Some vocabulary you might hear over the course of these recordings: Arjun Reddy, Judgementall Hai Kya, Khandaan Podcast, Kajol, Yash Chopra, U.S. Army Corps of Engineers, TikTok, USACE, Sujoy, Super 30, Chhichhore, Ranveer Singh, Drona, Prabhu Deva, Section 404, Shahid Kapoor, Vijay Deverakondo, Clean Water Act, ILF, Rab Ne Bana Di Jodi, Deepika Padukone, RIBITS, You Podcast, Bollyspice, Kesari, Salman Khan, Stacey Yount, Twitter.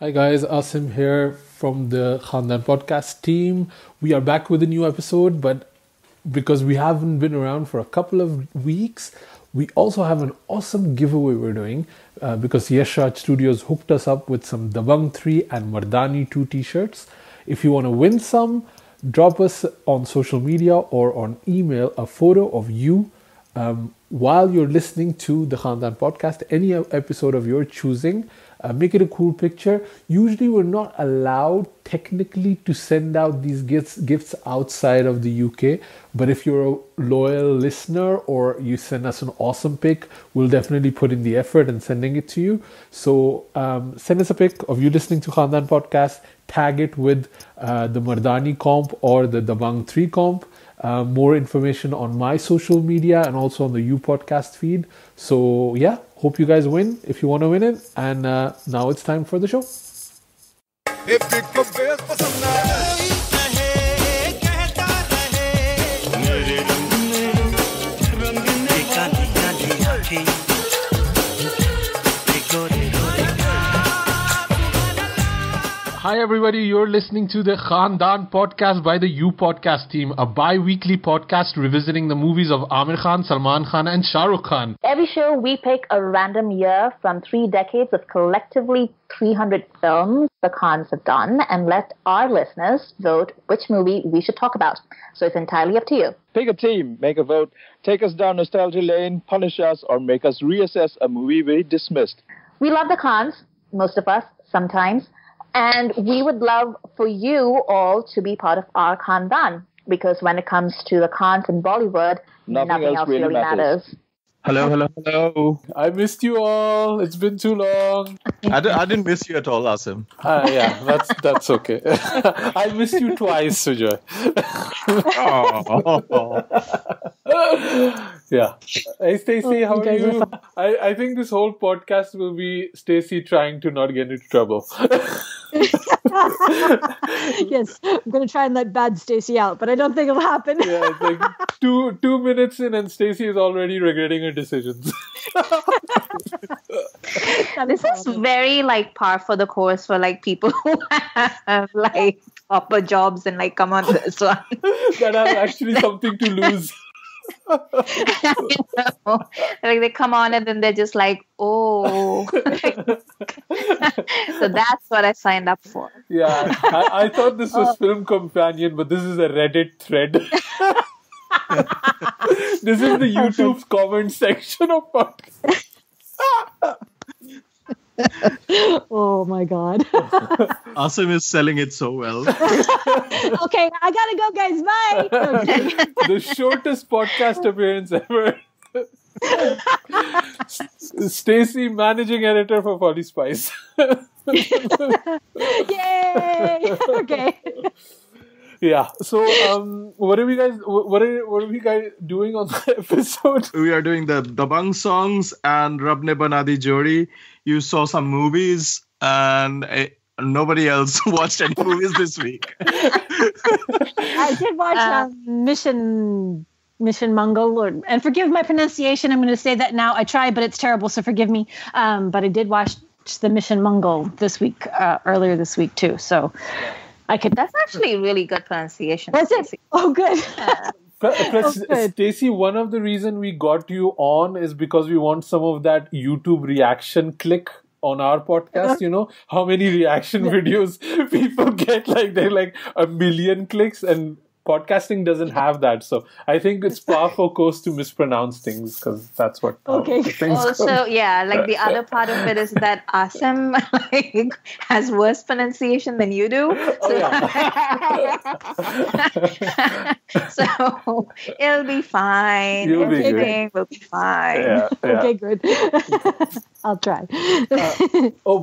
Hi guys, Asim here from the Khandaan Podcast team. We are back with a new episode, but because we haven't been around for a couple of weeks, we also have an awesome giveaway we're doing because Yash Studios hooked us up with some Dabangg 3 and Mardani 2 t-shirts. If you want to win some, drop us on social media or on email a photo of you while you're listening to the Khandaan Podcast, any episode of your choosing. Make it a cool picture. Usually we're not allowed technically to send out these gifts outside of the UK, but if you're a loyal listener or you send us an awesome pic, we'll definitely put in the effort in sending it to you. So send us a pic of you listening to Khandaan Podcast, tag it with the Mardani comp or the Dabangg 3 comp. More information on my social media and also on the You Podcast feed. So yeah, hope you guys win if you want to win it. And now it's time for the show. Hi everybody, you're listening to the Khandaan Podcast by the You Podcast team, a bi-weekly podcast revisiting the movies of Aamir Khan, Salman Khan and Shah Rukh Khan. Every show we pick a random year from 3 decades of collectively 300 films the Khans have done and let our listeners vote which movie we should talk about. So it's entirely up to you. Pick a team, make a vote, take us down nostalgia lane, punish us or make us reassess a movie we dismissed. We love the Khans, most of us, sometimes. And we would love for you all to be part of our Khandaan, because when it comes to the Khans in Bollywood, nothing else really matters. Hello. I missed you all. It's been too long. I didn't miss you at all, Asim. Yeah, that's okay. I missed you twice, Sujoy. Yeah. Hey, Stacey, how are you? I think this whole podcast will be Stacey trying to not get into trouble. Yes, I'm going to try and let bad Stacey out, but I don't think it'll happen. Yeah, it's like two minutes in and Stacey is already regretting her decisions. This is very like par for the course for like people who have like proper jobs and like come on this one. That have actually something to lose. You know, like they come on and then they're just like, oh. So that's what I signed up for. Yeah, I thought this was Film Companion, but this is a Reddit thread. This is the YouTube comment section of podcasts. Oh my god. Asim is selling it so well. Okay, I gotta go guys, bye. The shortest podcast appearance ever. Stacey, managing editor for Bollyspice. Yay. Okay. Yeah. So, what are we guys doing on the episode? We are doing the Dabangg songs and Rab Ne Bana Di Jodi. You saw some movies, and nobody else watched any movies this week. I did watch Mission Mangal, and forgive my pronunciation. I'm going to say that now. I try, but it's terrible, so forgive me. But I did watch the Mission Mangal this week, earlier this week too. So. That's actually really good pronunciation. Was it? Oh, good. Stacey, one of the reasons we got you on is because we want some of that YouTube reaction click on our podcast. You know, how many reaction videos people get, like they're like 1 million clicks, and podcasting doesn't have that. So I think it's par for course to mispronounce things, because that's what things also go. Yeah, like the other part of it is that Asim like, has worse pronunciation than you do. So, so it'll be fine. We'll be fine. Yeah, yeah. Okay, good. I'll try.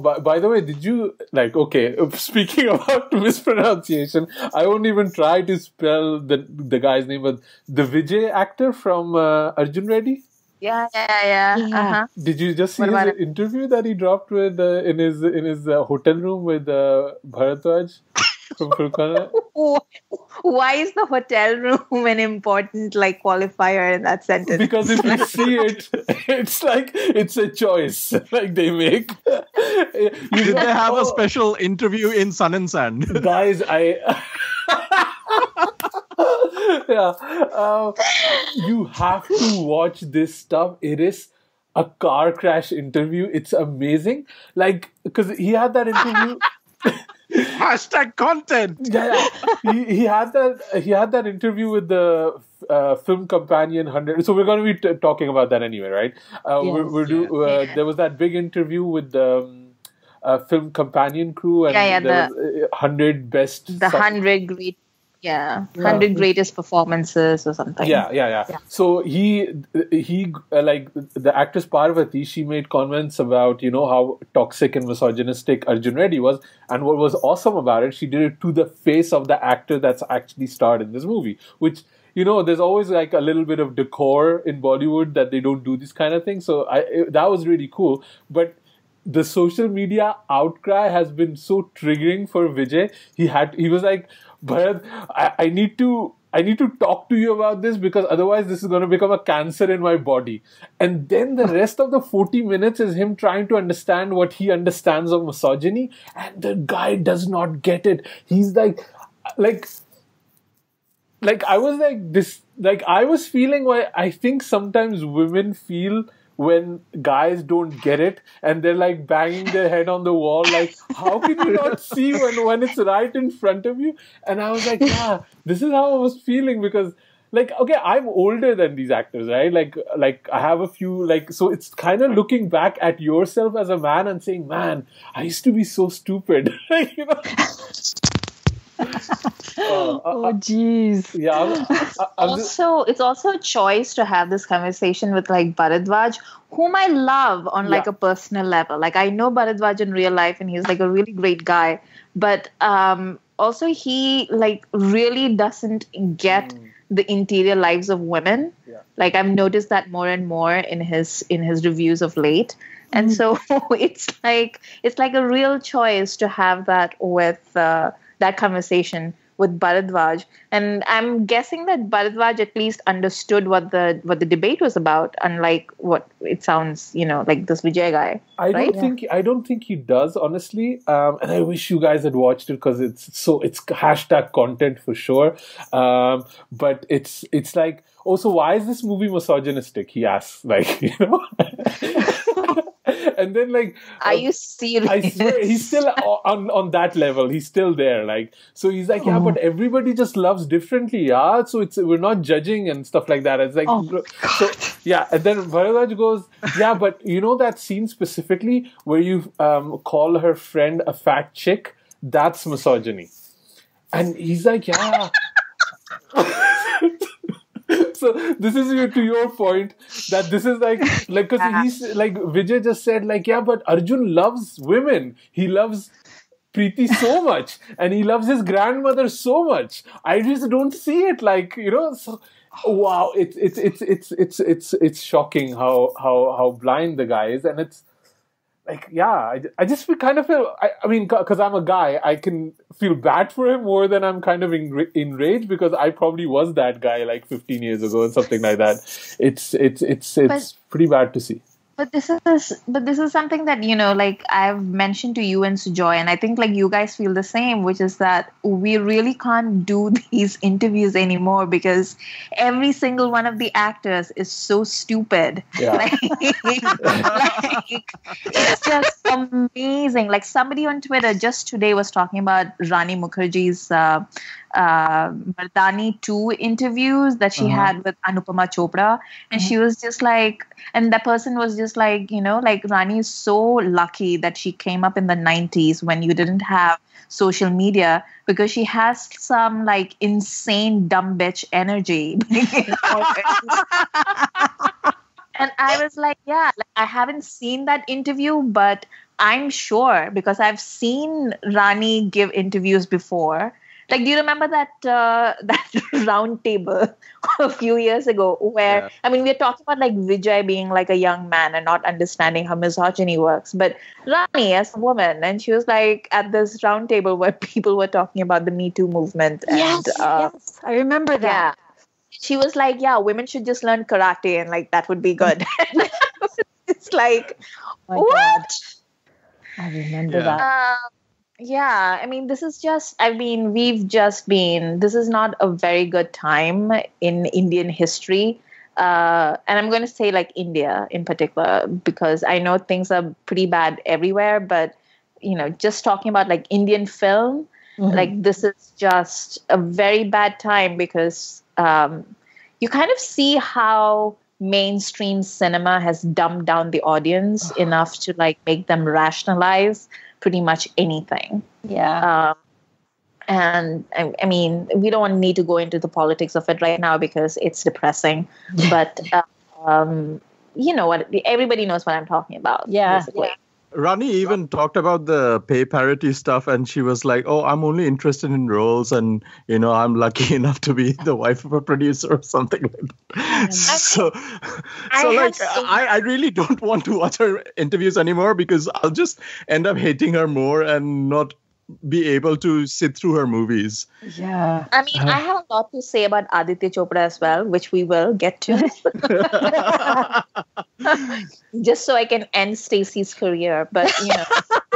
By the way, did you like? Okay, speaking about mispronunciation, I won't even try to spell the guy's name, was the Vijay actor from Arjun Reddy. Yeah. Did you just see his interview that he dropped with in his hotel room with Bharadwaj from Khurrana? why is the hotel room an important like qualifier in that sentence? Because if you see it, it's like it's a choice like they make. Did they have a special interview in Sun and Sand? Guys, you have to watch this stuff. It is a car crash interview. It's amazing. Like, because he had that interview. Hashtag content. Yeah. He had that interview with the Film Companion 100. So we're going to be talking about that anyway, right? There was that big interview with the Film Companion crew and the 100 best. The 100 great. Yeah, 100 greatest performances or something. Yeah. So he like the actress Parvati, she made comments about, you know, how toxic and misogynistic Arjun Reddy was, and what was awesome about it, she did it to the face of the actor that's actually starred in this movie, which, you know, there's always like a little bit of decor in Bollywood that they don't do these kind of things. So that was really cool. But the social media outcry has been so triggering for Vijay. He was like, Bharat, I need to talk to you about this, because otherwise this is going to become a cancer in my body. And then the rest of the 40 minutes is him trying to understand what he understands of misogyny, and the guy does not get it. He's like I was like this, like I was feeling why I think sometimes women feel when guys don't get it, and they're like banging their head on the wall like, how can you not see when it's right in front of you? And I was like, this is how I was feeling, because like, okay, I'm older than these actors, right? Like I have a few, like, so it's kind of looking back at yourself as a man and saying, man, I used to be so stupid. You know? Oh jeez. Yeah. It's also a choice to have this conversation with like Bharadwaj, whom I love on like a personal level. Like, I know Bharadwaj in real life and he's like a really great guy, but also he like really doesn't get the interior lives of women. Yeah. Like, I've noticed that more and more in his reviews of late. And so it's like a real choice to have that with that conversation with Bharadwaj. And I'm guessing that Bharadwaj at least understood what the debate was about, unlike what it sounds, you know, like this Vijay guy. I don't think he does, honestly. And I wish you guys had watched it, because it's hashtag content for sure. But it's like, oh, so why is this movie misogynistic? He asks, like, you know. And then, like, are you serious? I swear, he's still on that level. He's still there. Like, so he's like, yeah, but everybody just loves differently, yeah. So we're not judging and stuff like that. It's like, And then Bharadwaj goes, yeah, but you know that scene specifically where you call her friend a fat chick? That's misogyny. And he's like, yeah. So this is to your point that this is like because he's like Vijay just said like, yeah, but Arjun loves women. He loves Preeti so much, and he loves his grandmother so much. I just don't see it, like, you know. So wow, it's shocking how blind the guy is, and it's like, yeah, I just kind of feel, I mean, because I'm a guy, I can feel bad for him more than I'm kind of enraged, because I probably was that guy like 15 years ago or something like that. It's pretty bad to see. But this is something that, you know, like I've mentioned to you and Sujoy, and I think like you guys feel the same, which is that we really can't do these interviews anymore, because every single one of the actors is so stupid. Yeah. Like, it's just amazing. Like, somebody on Twitter just today was talking about Rani Mukherjee's Mardani 2 interviews that she had with Anupama Chopra, and she was just like, and that person was just like, you know, like, Rani is so lucky that she came up in the 90s when you didn't have social media, because she has some like insane dumb bitch energy. And I was like, yeah, like, I haven't seen that interview, but I'm sure, because I've seen Rani give interviews before, Like, do you remember that round table a few years ago where, yeah. I mean, we're talking about like Vijay being like a young man and not understanding how misogyny works. But Rani as a woman, and she was like at this round table where people were talking about the Me Too movement. And, yes, I remember that. Yeah. She was like, yeah, women should just learn karate and like that would be good. It's like, oh what? God. I remember that. Yeah, I mean, this is just, I mean, we've just been, this is not a very good time in Indian history. And I'm going to say like India in particular, because I know things are pretty bad everywhere. But, you know, just talking about like Indian film, mm-hmm. like this is just a very bad time because you kind of see how mainstream cinema has dumbed down the audience enough to like make them rationalize pretty much anything. Yeah. And I mean, we don't need to go into the politics of it right now because it's depressing. But you know what? Everybody knows what I'm talking about. Yeah. Yeah. Rani even talked about the pay parity stuff, and she was like, "Oh, I'm only interested in roles, and you know, I'm lucky enough to be the wife of a producer or something like that." I really don't want to watch her interviews anymore because I'll just end up hating her more and not be able to sit through her movies. Yeah, I mean, I have a lot to say about Aditya Chopra as well, which we will get to. Just so I can end Stacey's career, but you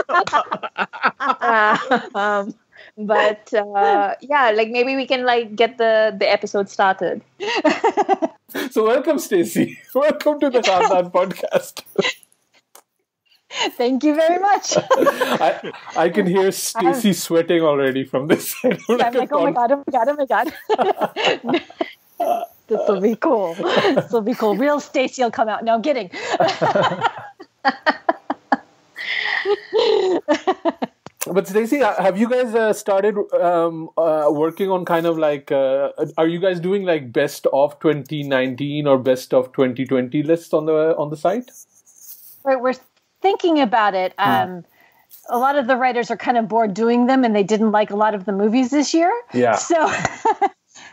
know. Yeah, like maybe we can like get the episode started. So welcome, Stacey. Welcome to the Khandaan Podcast. Thank you very much. I can hear Stacey sweating already from this. I'm like, oh my god. This will be cool. Real Stacey will come out. No, I'm kidding. But Stacey, have you guys started working on kind of like, are you guys doing like best of 2019 or best of 2020 lists on the site? Right, we're thinking about it. A lot of the writers are kind of bored doing them, and they didn't like a lot of the movies this year. Yeah. So.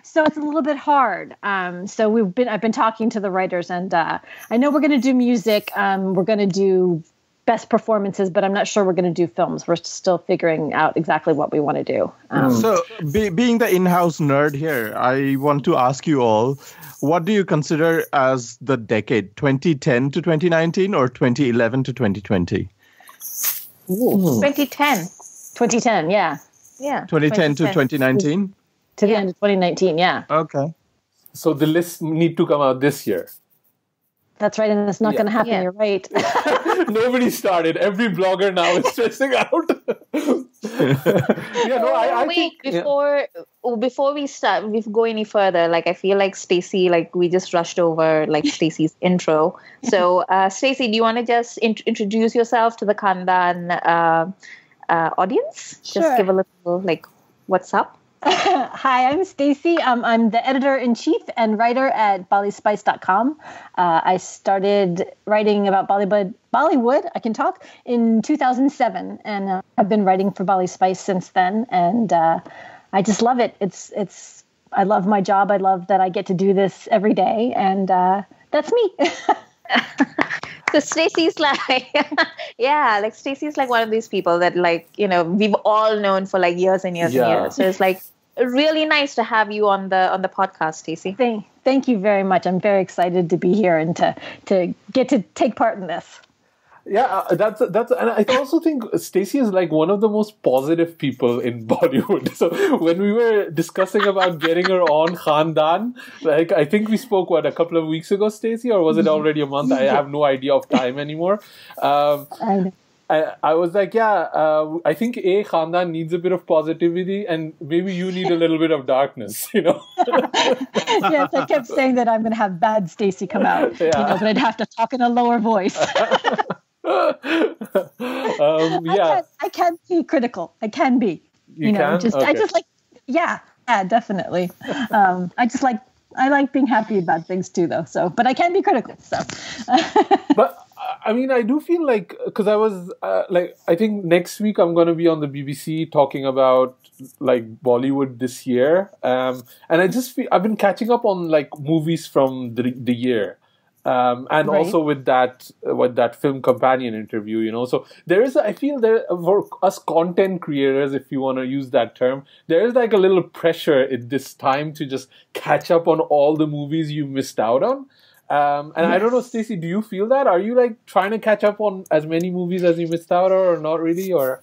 So it's a little bit hard. So I've been talking to the writers, and I know we're going to do music. We're going to do best performances, but I'm not sure we're going to do films. We're still figuring out exactly what we want to do. So being the in-house nerd here, I want to ask you all, what do you consider as the decade, 2010 to 2019 or 2011 to 2020? Ooh. 2010, yeah. Yeah. 2010 to 2019? To the end of 2019, yeah. Okay. So the lists need to come out this year. That's right, and it's not going to happen. Yeah. You're right. Nobody started. Every blogger now is stressing out. Before we start, we go any further. Like I feel like Stacey, like we just rushed over like Stacey's intro. So Stacey, do you want to just introduce yourself to the Khandaan audience? Sure. Just give a little like, what's up? Hi, I'm Stacey. I'm the editor-in-chief and writer at Bollyspice.com. I started writing about Bollywood, I can talk, in 2007. And I've been writing for Bollyspice since then. And I just love it. It's. I love my job. I love that I get to do this every day. And that's me. So Stacey's like, yeah, like Stacey's like one of these people that like, you know, we've all known for like years and years and years. So it's like really nice to have you on the podcast, Stacey. Thank you very much. I'm very excited to be here and to get to take part in this. Yeah, that's, and I also think Stacey is like one of the most positive people in Bollywood. So when we were discussing about getting her on Khandaan, like I think we spoke a couple of weeks ago, Stacey, or was it already a month? I have no idea of time anymore. I was like, I think Khandaan needs a bit of positivity, and maybe you need a little bit of darkness, you know. Yes, I kept saying that I'm going to have bad Stacey come out, you know, but I'd have to talk in a lower voice. I can be critical. I can be. Definitely. I like being happy about things too, though. So, but I can be critical. So, but I mean, I do feel like, because I was, I think next week I'm going to be on the BBC talking about, Bollywood this year. And I just feel, I've been catching up on, movies from the year. And right. also with that Film Companion interview, So there is, I feel there, for us content creators, if you want to use that term, there is a little pressure at this time to just catch up on all the movies you missed out on. And yes. I don't know, Stacey, do you feel that? Are you trying to catch up on as many movies as you missed out or not really? Or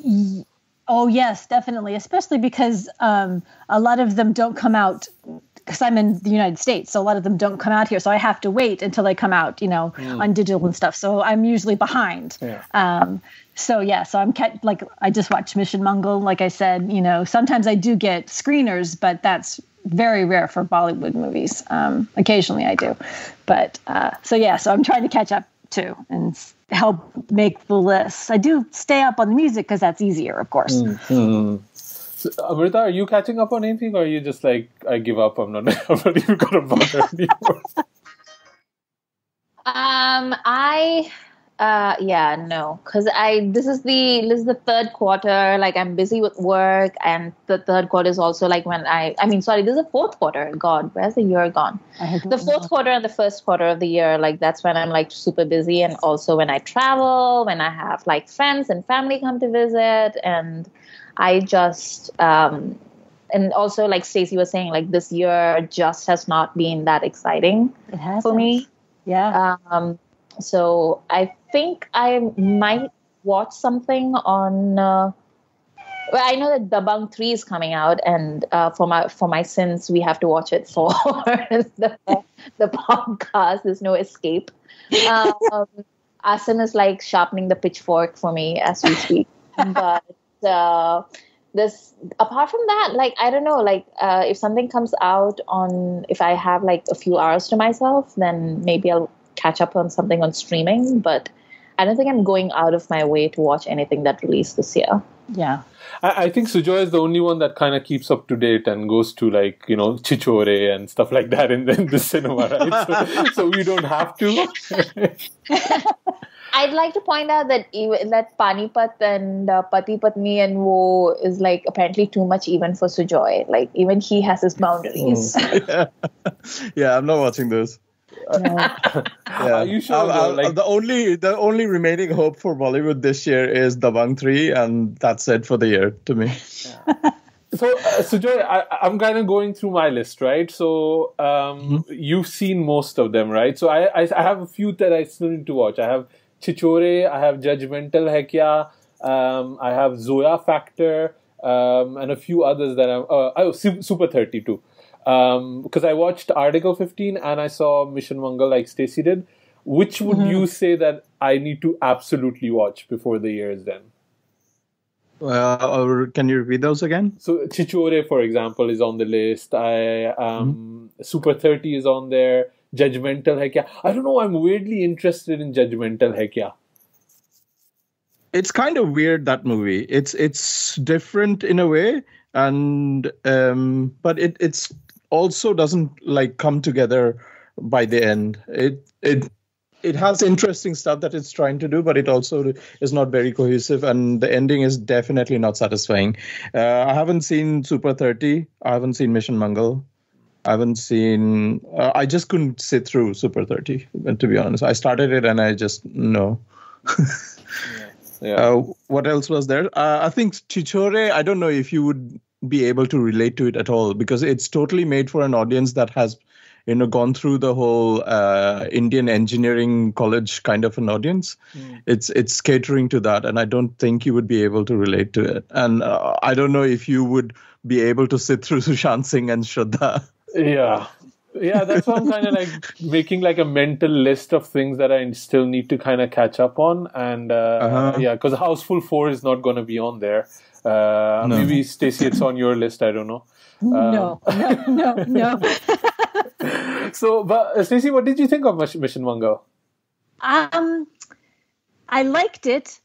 oh, yes, definitely. Especially because a lot of them don't come out, because I'm in the United States, so a lot of them don't come out here. So I have to wait until they come out, on digital and stuff. So I'm usually behind. Yeah. So I'm I just watched Mission Mangal, like I said. Sometimes I do get screeners, but that's very rare for Bollywood movies. Occasionally I do. But so I'm trying to catch up too and help make the list. I do stay up on the music because that's easier, of course. Mm-hmm. So, Amrita, are you catching up on anything, or are you just I give up, I'm not even going to bother anymore? This is the third quarter. I'm busy with work, and the third quarter is also when this is the fourth quarter. God, where's the year gone? The fourth quarter and the first quarter of the year, that's when I'm super busy, and also when I travel, when I have friends and family come to visit, and I just and also Stacey was saying, this year just has not been that exciting for me. Yeah. So I think I might watch something on. Well, I know that Dabangg 3 is coming out, and for my sins, we have to watch it for the podcast. There's no escape. Asim is sharpening the pitchfork for me as we speak, but. Apart from that, I don't know, if something comes out on, if I have a few hours to myself, then maybe I'll catch up on something on streaming, but I don't think I'm going out of my way to watch anything that released this year. Yeah. I think Sujoy is the only one that kind of keeps up to date and goes to Chhichhore and stuff like that in the cinema, right? so we don't have to. I'd like to point out that even that Panipat and Pati Patni and Wo is apparently too much even for Sujoy. Even he has his boundaries. Mm. Yeah, I'm not watching those. No. Yeah. You sure? The only remaining hope for Bollywood this year is Dabangg 3, and that's it for the year to me. Yeah. So, Sujoy, I'm kind of going through my list, right? So, you've seen most of them, right? So, I have a few that I still need to watch. I have Chhichhore, I have Judgementall Hai Kya, I have Zoya Factor, and a few others that I'm... Super 30 too. Because I watched Article 15 and I saw Mission Mangal like Stacey did. Which would you say that I need to absolutely watch before the year is done? Can you repeat those again? So Chhichhore, for example, is on the list. Super 30 is on there. Judgementall Hai Kya. I don't know. I'm weirdly interested in Judgementall Hai Kya. It's kind of weird, that movie. It's different in a way, and but it's also doesn't come together by the end. It has interesting stuff that it's trying to do, but it also is not very cohesive, and the ending is definitely not satisfying. I haven't seen Super 30. I haven't seen Mission Mangal. I haven't seen. I just couldn't sit through Super 30. To be honest, I started it and I just no. Yeah. What else was there? I think Chhichhore, I don't know if you would be able to relate to it at all, because it's totally made for an audience that has, gone through the whole Indian engineering college kind of an audience. Mm. It's catering to that, and I don't think you would be able to relate to it. And I don't know if you would be able to sit through Sushant Singh and Shraddha. Yeah. Yeah, that's why I'm kind of making a mental list of things that I still need to kind of catch up on, and yeah, because Houseful 4 is not going to be on there. No. Maybe Stacey, it's on your list. I don't know. No. So, but Stacey, what did you think of Mission Mangal? I liked it.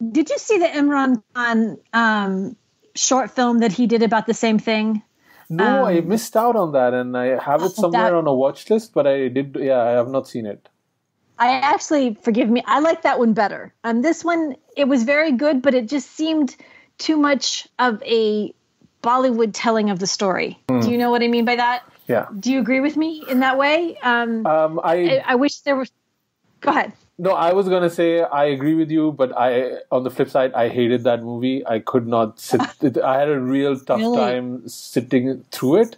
Did you see the Imran Khan short film that he did about the same thing? No, I missed out on that, and I have it somewhere on a watch list, but I have not seen it. I actually, forgive me, I like that one better. This one, it was very good, but it just seemed too much of a Bollywood telling of the story. Mm. Do you know what I mean by that? Yeah. Do you agree with me in that way? I wish there was... Go ahead. No, I was going to say I agree with you, but on the flip side, I hated that movie. I could not sit... I had a real tough time sitting through it.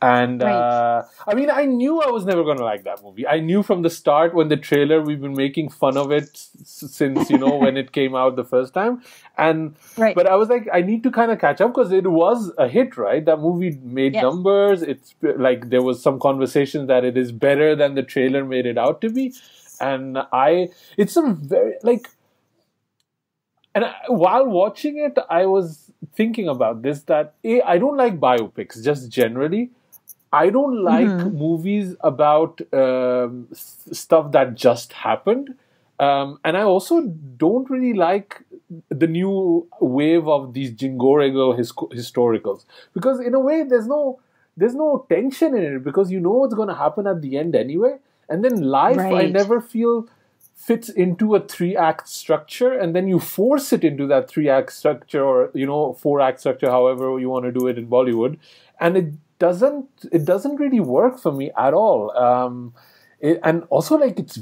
And I mean, I knew I was never going to like that movie. I knew from the start when the trailer, we've been making fun of it since, you know, when it came out the first time. And but I was like, I need to kind of catch up because it was a hit, right? That movie made numbers. It's like there was some conversation that it is better than the trailer made it out to be. And it's a very like, and while watching it, I was thinking about this, that I don't like biopics just generally. I don't like movies about stuff that just happened. And I also don't really like the new wave of these Jingorego historicals. Because in a way, there's no tension in it because you know what's going to happen at the end anyway. And then life, I never feel, fits into a 3-act structure. And then you force it into that 3-act structure or, you know, 4-act structure, however you want to do it in Bollywood. And it doesn't really work for me at all. And also, like, it's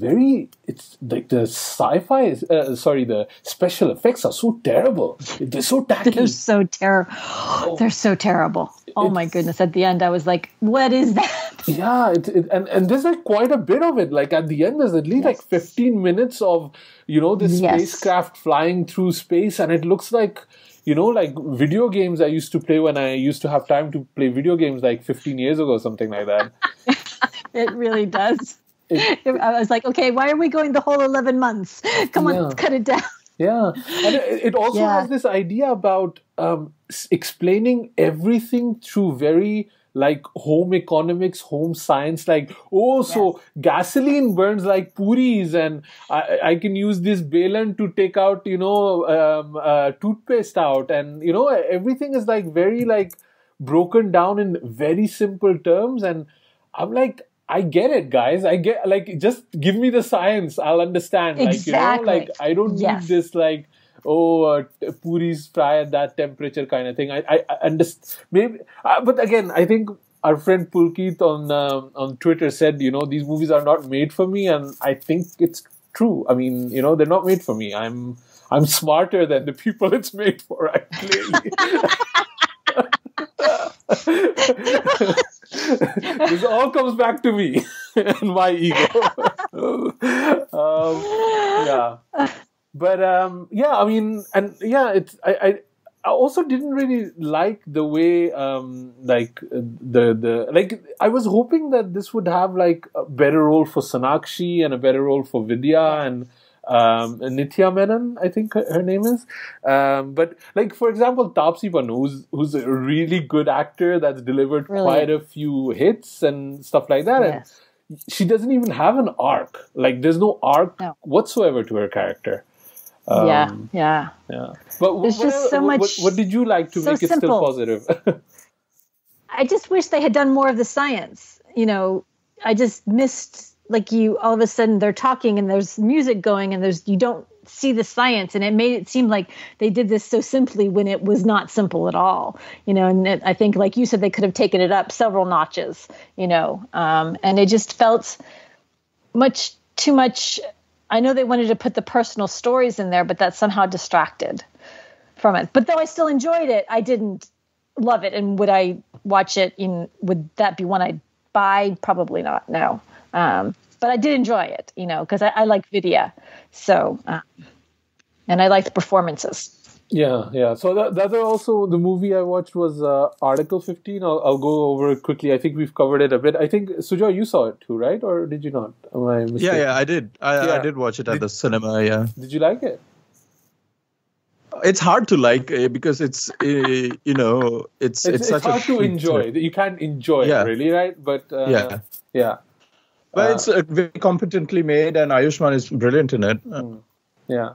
like the sci-fi is, the special effects are so terrible. They're so tacky. They're so terrible. Oh. They're so terrible. Oh my goodness. At the end, I was like, what is that? Yeah. And there's like quite a bit of it. Like at the end, there's at least like 15 minutes of, you know, this spacecraft flying through space. And it looks like, you know, like video games I used to play when I used to have time to play video games like 15 years ago, something like that. It really does. I was like, okay, why are we going the whole 11 months? Come on, let's cut it down. Yeah. And it also has this idea about explaining everything through very, like, home economics, home science. Like, so gasoline burns like puris and I can use this balan to take out, you know, toothpaste out. And, you know, everything is, like, very, like, broken down in very simple terms. And I'm like... I get it, guys. I get, like, just give me the science. I'll understand. Exactly. Like, you know, like, I don't need this, like, puris fry at that temperature kind of thing. I understand. Maybe, but again, I think our friend Pulkit on Twitter said, you know, these movies are not made for me, and I think it's true. I mean, you know, they're not made for me. I'm smarter than the people it's made for. Clearly. This all comes back to me and my ego. I mean, and it's I also didn't really like the way I was hoping that this would have like a better role for Sonakshi and a better role for Vidya and Nithya Menon, I think her name is. But like, for example, Taapsee Pannu, who's a really good actor that's delivered quite a few hits and stuff like that. Yes. And she doesn't even have an arc. Like, there's no arc whatsoever to her character. But there's just so much. What did you like to make it still positive? I just wish they had done more of the science. You know, I just missed... Like you, all of a sudden they're talking and there's music going and you don't see the science, and it made it seem like they did this so simply when it was not simple at all, you know. And I think, like you said, they could have taken it up several notches, you know. And it just felt much too much. I know they wanted to put the personal stories in there, but that somehow distracted from it. But though I still enjoyed it, I didn't love it. And would I watch it? Would that be one I'd buy? Probably not. No. But I did enjoy it, you know, because I like Vidya. So, and I like the performances. Yeah. So that also, the movie I watched was Article 15. I'll go over it quickly. I think we've covered it a bit. I think, Sujoy, you saw it too, right? Or did you not? Am I mistaken? Yeah, I did. I did watch it at the cinema, Did you like it? It's hard to like because it's you know, it's such hard to enjoy. You can't enjoy it really, right? But but it's very competently made, and Ayushmann is brilliant in it. Yeah.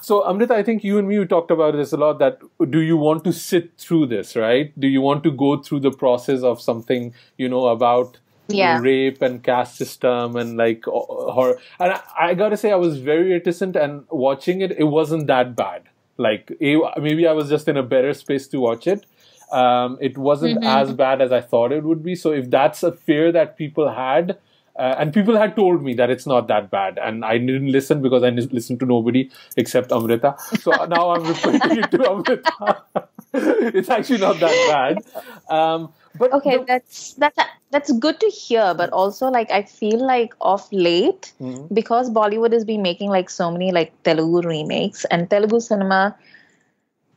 So, Amrita, I think you and me, we talked about this a lot, that do you want to sit through this, right? Do you want to go through the process of something, you know, about rape and caste system and like horror. And I gotta say, I was very reticent, and watching it, it wasn't that bad. Like, maybe I was just in a better space to watch it. It wasn't as bad as I thought it would be. So if that's a fear that people had, and people had told me that it's not that bad, and I didn't listen because I listened to nobody except Amrita. So now I'm referring it to Amrita. It's actually not that bad. But okay, that's good to hear. But also, like, I feel like of late, because Bollywood has been making like so many like Telugu remakes, and Telugu cinema.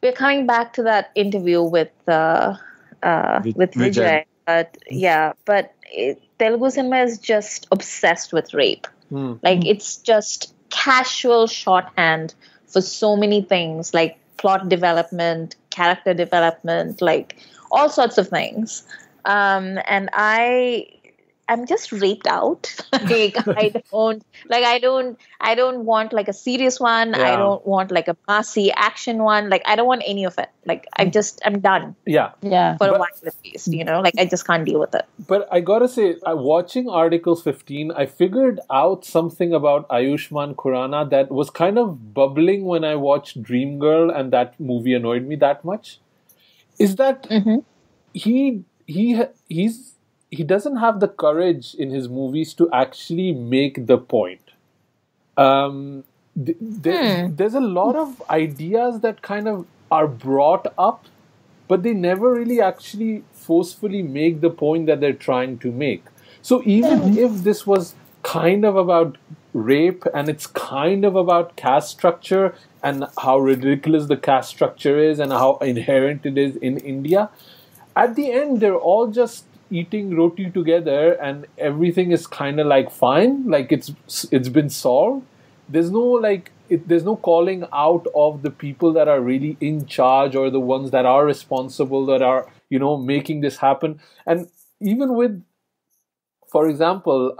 We're coming back to that interview with Vijay. But yeah, but Telugu cinema is just obsessed with rape. Like, it's just casual shorthand for so many things, like plot development, character development, like all sorts of things. And I'm just raped out. Like, I don't want like a serious one. Yeah. I don't want like a massy action one. Like, I don't want any of it. Like, I'm done. Yeah. For a while at least, you know, like I just can't deal with it. But I gotta say, watching Article 15, I figured out something about Ayushmann Khurrana that was kind of bubbling when I watched Dream Girl, and that movie annoyed me that much. Is that he doesn't have the courage in his movies to actually make the point. There's a lot of ideas that kind of are brought up, but they never really actually forcefully make the point that they're trying to make. So even if this was kind of about rape, and it's kind of about caste structure and how ridiculous the caste structure is and how inherent it is in India, at the end, they're all just eating roti together, and everything is kind of like fine, like it's been solved. There's no there's no calling out of the people that are really in charge, or the ones that are responsible, that are, you know, making this happen. And even with, for example,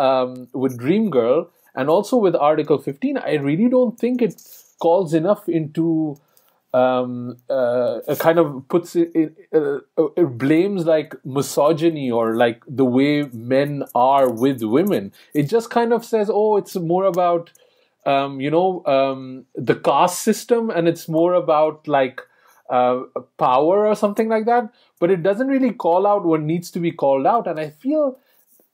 with Dream Girl, and also with Article 15, I really don't think it calls enough into kind of puts it blames like misogyny or like the way men are with women. It just kind of says, oh, it's more about, the caste system, and it's more about like power or something like that. But it doesn't really call out what needs to be called out. And I feel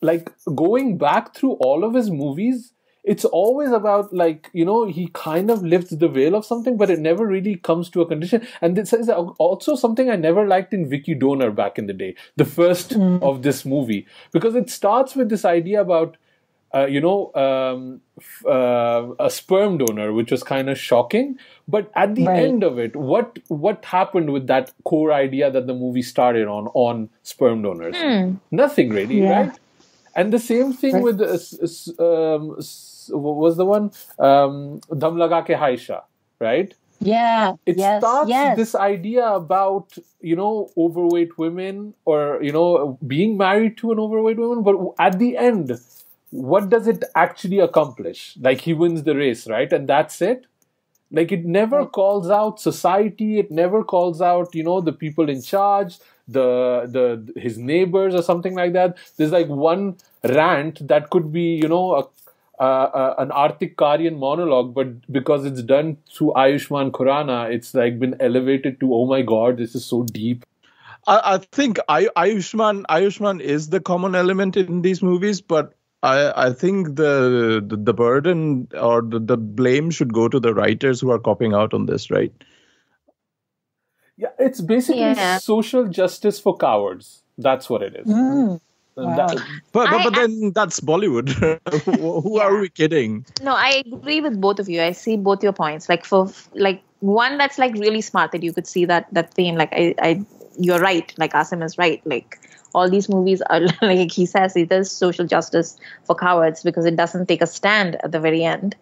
like going back through all of his movies, it's always about, like, you know, he kind of lifts the veil of something, but it never really comes to a condition. And this is also something I never liked in Vicky Donor back in the day, the first of this movie, because it starts with this idea about, a sperm donor, which was kind of shocking. But at the end of it, what happened with that core idea that the movie started on sperm donors? Nothing really, right? And the same thing with what was the one? Dham Laga Ke Hai Shah, right? Yeah. It starts this idea about, you know, overweight women, or, you know, being married to an overweight woman. But at the end, what does it actually accomplish? Like, he wins the race, right? And that's it. Like, it never calls out society. It never calls out, you know, the people in charge, his neighbors or something like that. There's like one rant that could be, you know, an Artik Karyan monologue, but because it's done through Ayushmann Khurrana, it's like been elevated to, oh my God, this is so deep. I think Ayushmann is the common element in these movies, but I think the burden or the blame should go to the writers who are copping out on this, right? Yeah, it's basically social justice for cowards. That's what it is. Wow. But then that's Bollywood. Who are we kidding? No, I agree with both of you. I see both your points. Like, for like one that's like really smart that you could see that theme. Like, you're right. Like, Asim is right. Like, all these movies are, like he says, it is social justice for cowards because it doesn't take a stand at the very end.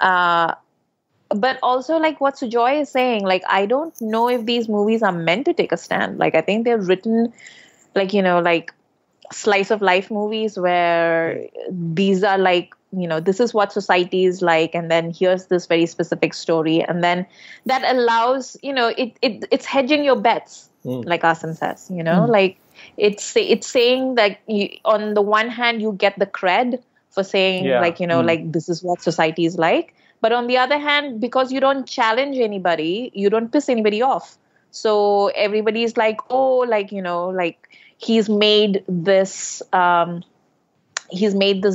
But also, like what Sujoy is saying, like, I don't know if these movies are meant to take a stand. Like, I think they're written, like, you know, like slice of life movies where these are like, you know, this is what society is like, and then here's this very specific story, and then that allows, you know, it's hedging your bets. like Asim says, you know, like it's saying that you, on the one hand, you get the cred for saying like, you know, like this is what society is like. But on the other hand, because you don't challenge anybody, you don't piss anybody off. So everybody's like, oh, like, you know, like he's made this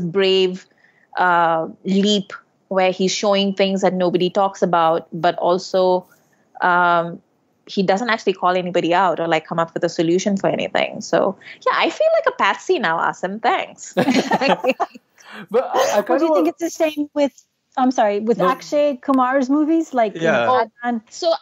brave leap where he's showing things that nobody talks about, but also he doesn't actually call anybody out or like come up with a solution for anything. So yeah, I feel like a patsy now, Asim. Thanks. But I do you think it's the same with? I'm sorry, with Akshay Kumar's movies, like so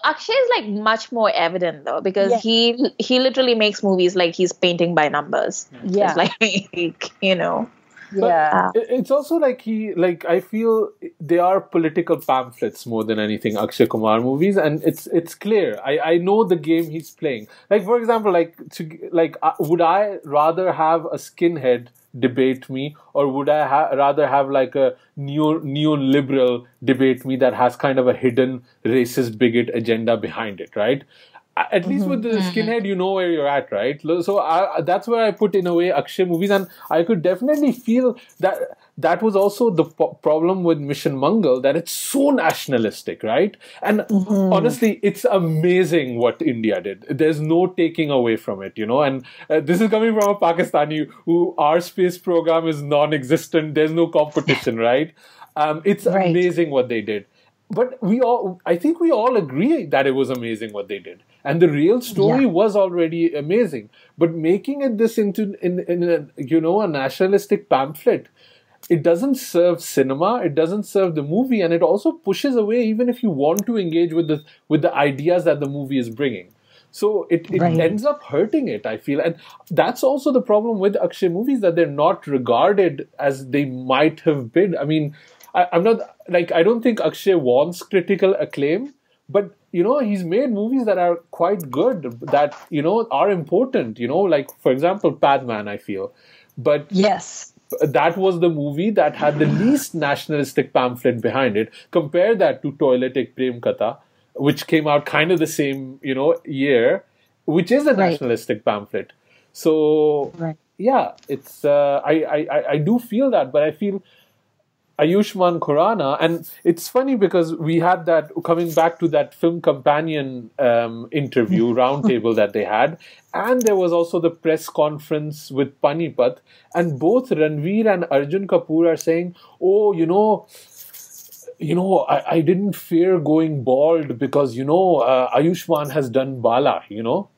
Akshay is like much more evident though, because he literally makes movies like he's painting by numbers. Yeah, it's like you know. But it's also like he, like I feel they are political pamphlets more than anything, Akshay Kumar movies, and it's clear. I know the game he's playing. Like for example, would I rather have a skinhead debate me, or would I rather have like a neoliberal debate me that has kind of a hidden racist bigot agenda behind it, right? At least with the skinhead, you know where you're at, right? So that's where I put in a way Akshay movies, and I could definitely feel that that was also the problem with Mission Mangal, that it's so nationalistic, right? And honestly, it's amazing what India did. There's no taking away from it, you know? And this is coming from a Pakistani who our space program is non-existent. There's no competition, right? It's amazing what they did. But I think we all agree that it was amazing what they did. And the real story was already amazing. But making it this into a nationalistic pamphlet, it doesn't serve cinema, it doesn't serve the movie, and it also pushes away even if you want to engage with the ideas that the movie is bringing. So it ends up hurting it, I feel. And that's also the problem with Akshay movies, that they're not regarded as they might have been. I mean, I'm not like, I don't think Akshay wants critical acclaim, but you know, he's made movies that are quite good, that you know are important, you know, like for example Padman, I feel. But yes, that was the movie that had the least nationalistic pamphlet behind it. Compare that to Toilet Ek Prem Katha, which came out kind of the same, you know, year, which is a nationalistic pamphlet. So yeah, it's I do feel that, but I feel Ayushmann Khurrana, and it's funny because we had that, coming back to that Film Companion interview roundtable that they had, and there was also the press conference with Panipat, and both Ranveer and Arjun Kapoor are saying, oh, you know, I didn't fear going bald because, you know, Ayushmann has done Bala, you know.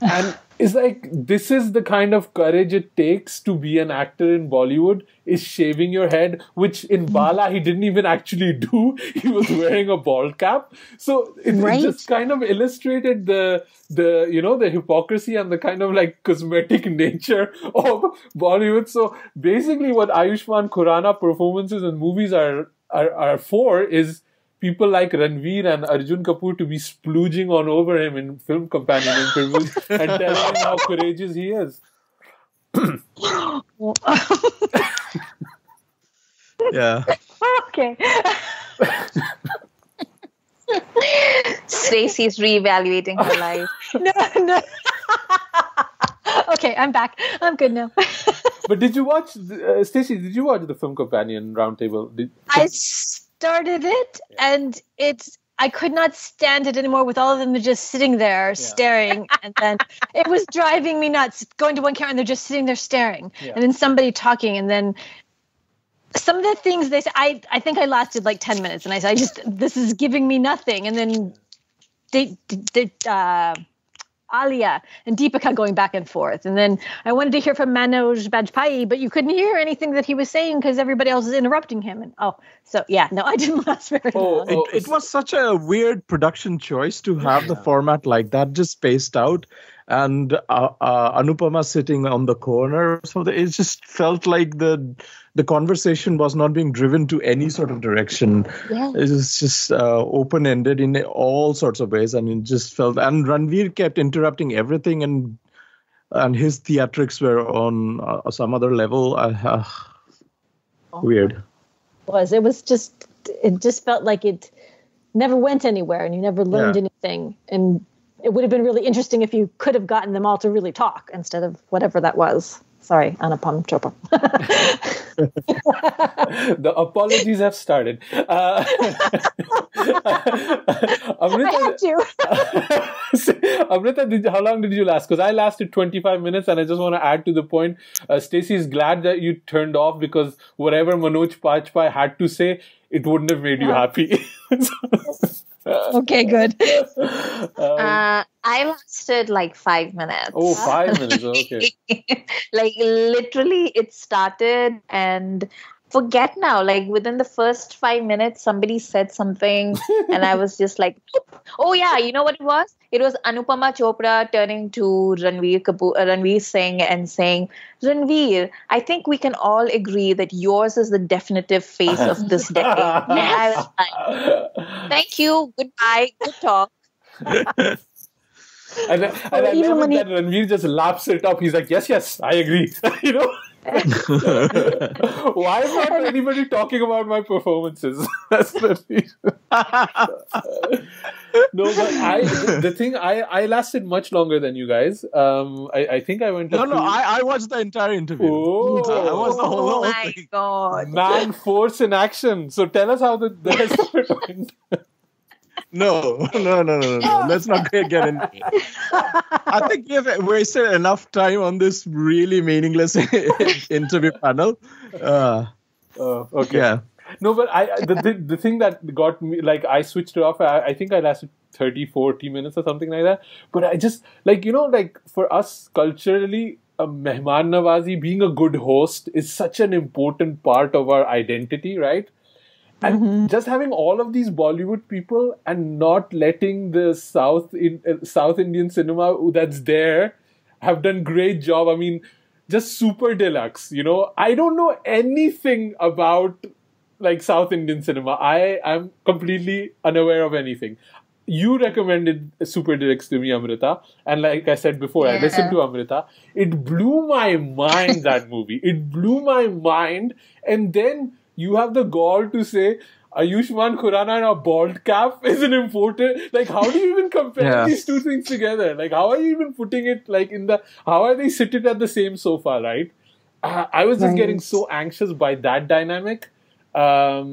And it's like, this is the kind of courage it takes to be an actor in Bollywood, is shaving your head, which in Bala he didn't even actually do. He was wearing a bald cap. So it just kind of illustrated the you know, the hypocrisy and the kind of like cosmetic nature of Bollywood. So basically what Ayushmann Khurrana performances and movies are for is people like Ranveer and Arjun Kapoor to be splooging on over him in Film Companion interviews and telling him how courageous he is. Yeah. Okay. Stacey's reevaluating her life. No. Okay, I'm back. I'm good now. But did you watch, Stacey, did you watch the Film Companion roundtable? I started it, and I could not stand it anymore with all of them just sitting there staring, and then it was driving me nuts, going to one camera and they're just sitting there staring, and then somebody talking, and then some of the things they said, I think I lasted like 10 minutes and I said, this is giving me nothing. And then they Alia and Deepika going back and forth. And then I wanted to hear from Manoj Bajpayee, but you couldn't hear anything that he was saying because everybody else is interrupting him. And I didn't last very long. It was such a weird production choice to have the format like that, just spaced out. And Anupama sitting on the corner. So it just felt like the conversation was not being driven to any sort of direction. Yeah. It was just open-ended in all sorts of ways. And it just felt... And Ranveer kept interrupting everything, and his theatrics were on some other level. Weird. It just felt like it never went anywhere and you never learned anything. And it would have been really interesting if you could have gotten them all to really talk instead of whatever that was. Sorry, Anupama Chopra. The apologies have started. Amrita, how long did you last? Because I lasted 25 minutes and I just want to add to the point. Stacey is glad that you turned off because whatever Manoj Pajpayee had to say, it wouldn't have made you happy. Okay, good. I lasted like 5 minutes. Oh, 5 minutes. Okay. Like literally it started and forget now, like within the first 5 minutes, somebody said something and I was just like, oh yeah, you know what it was? It was Anupama Chopra turning to Ranveer Singh and saying, Ranveer, I think we can all agree that yours is the definitive face of this decade. I was like, thank you. Goodbye. Good talk. And I love that Ranveer just laps it up. He's like, yes, yes, I agree. You know? Why is not anybody talking about my performances? That's the reason. No, but the thing I lasted much longer than you guys. I think I went. No, I watched the entire interview. Oh, I watched the whole thing. God. Man, force in action. So tell us how the rest of it went. No. Let's not get into it. I think we have wasted enough time on this really meaningless interview panel. Okay. Yeah. No, but the thing that got me, like, I switched it off. I think I lasted 30, 40 minutes or something like that. But I just, like, you know, like, for us culturally, mehman nawazi, being a good host is such an important part of our identity, right? And just having all of these Bollywood people and not letting the South Indian cinema that's there have done great job. I mean, just super deluxe, you know. I don't know anything about like South Indian cinema. I am completely unaware of anything. You recommended Super Deluxe to me, Amrita. And like I said before, I listened to Amrita. It blew my mind, that movie. It blew my mind. And then you have the gall to say Ayushmann Khurrana and a bald cap is an important... Like, how do you even compare these two things together? Like, how are you even putting it, like, in the... How are they sitting at the same sofa, right? I was just getting so anxious by that dynamic. Yeah,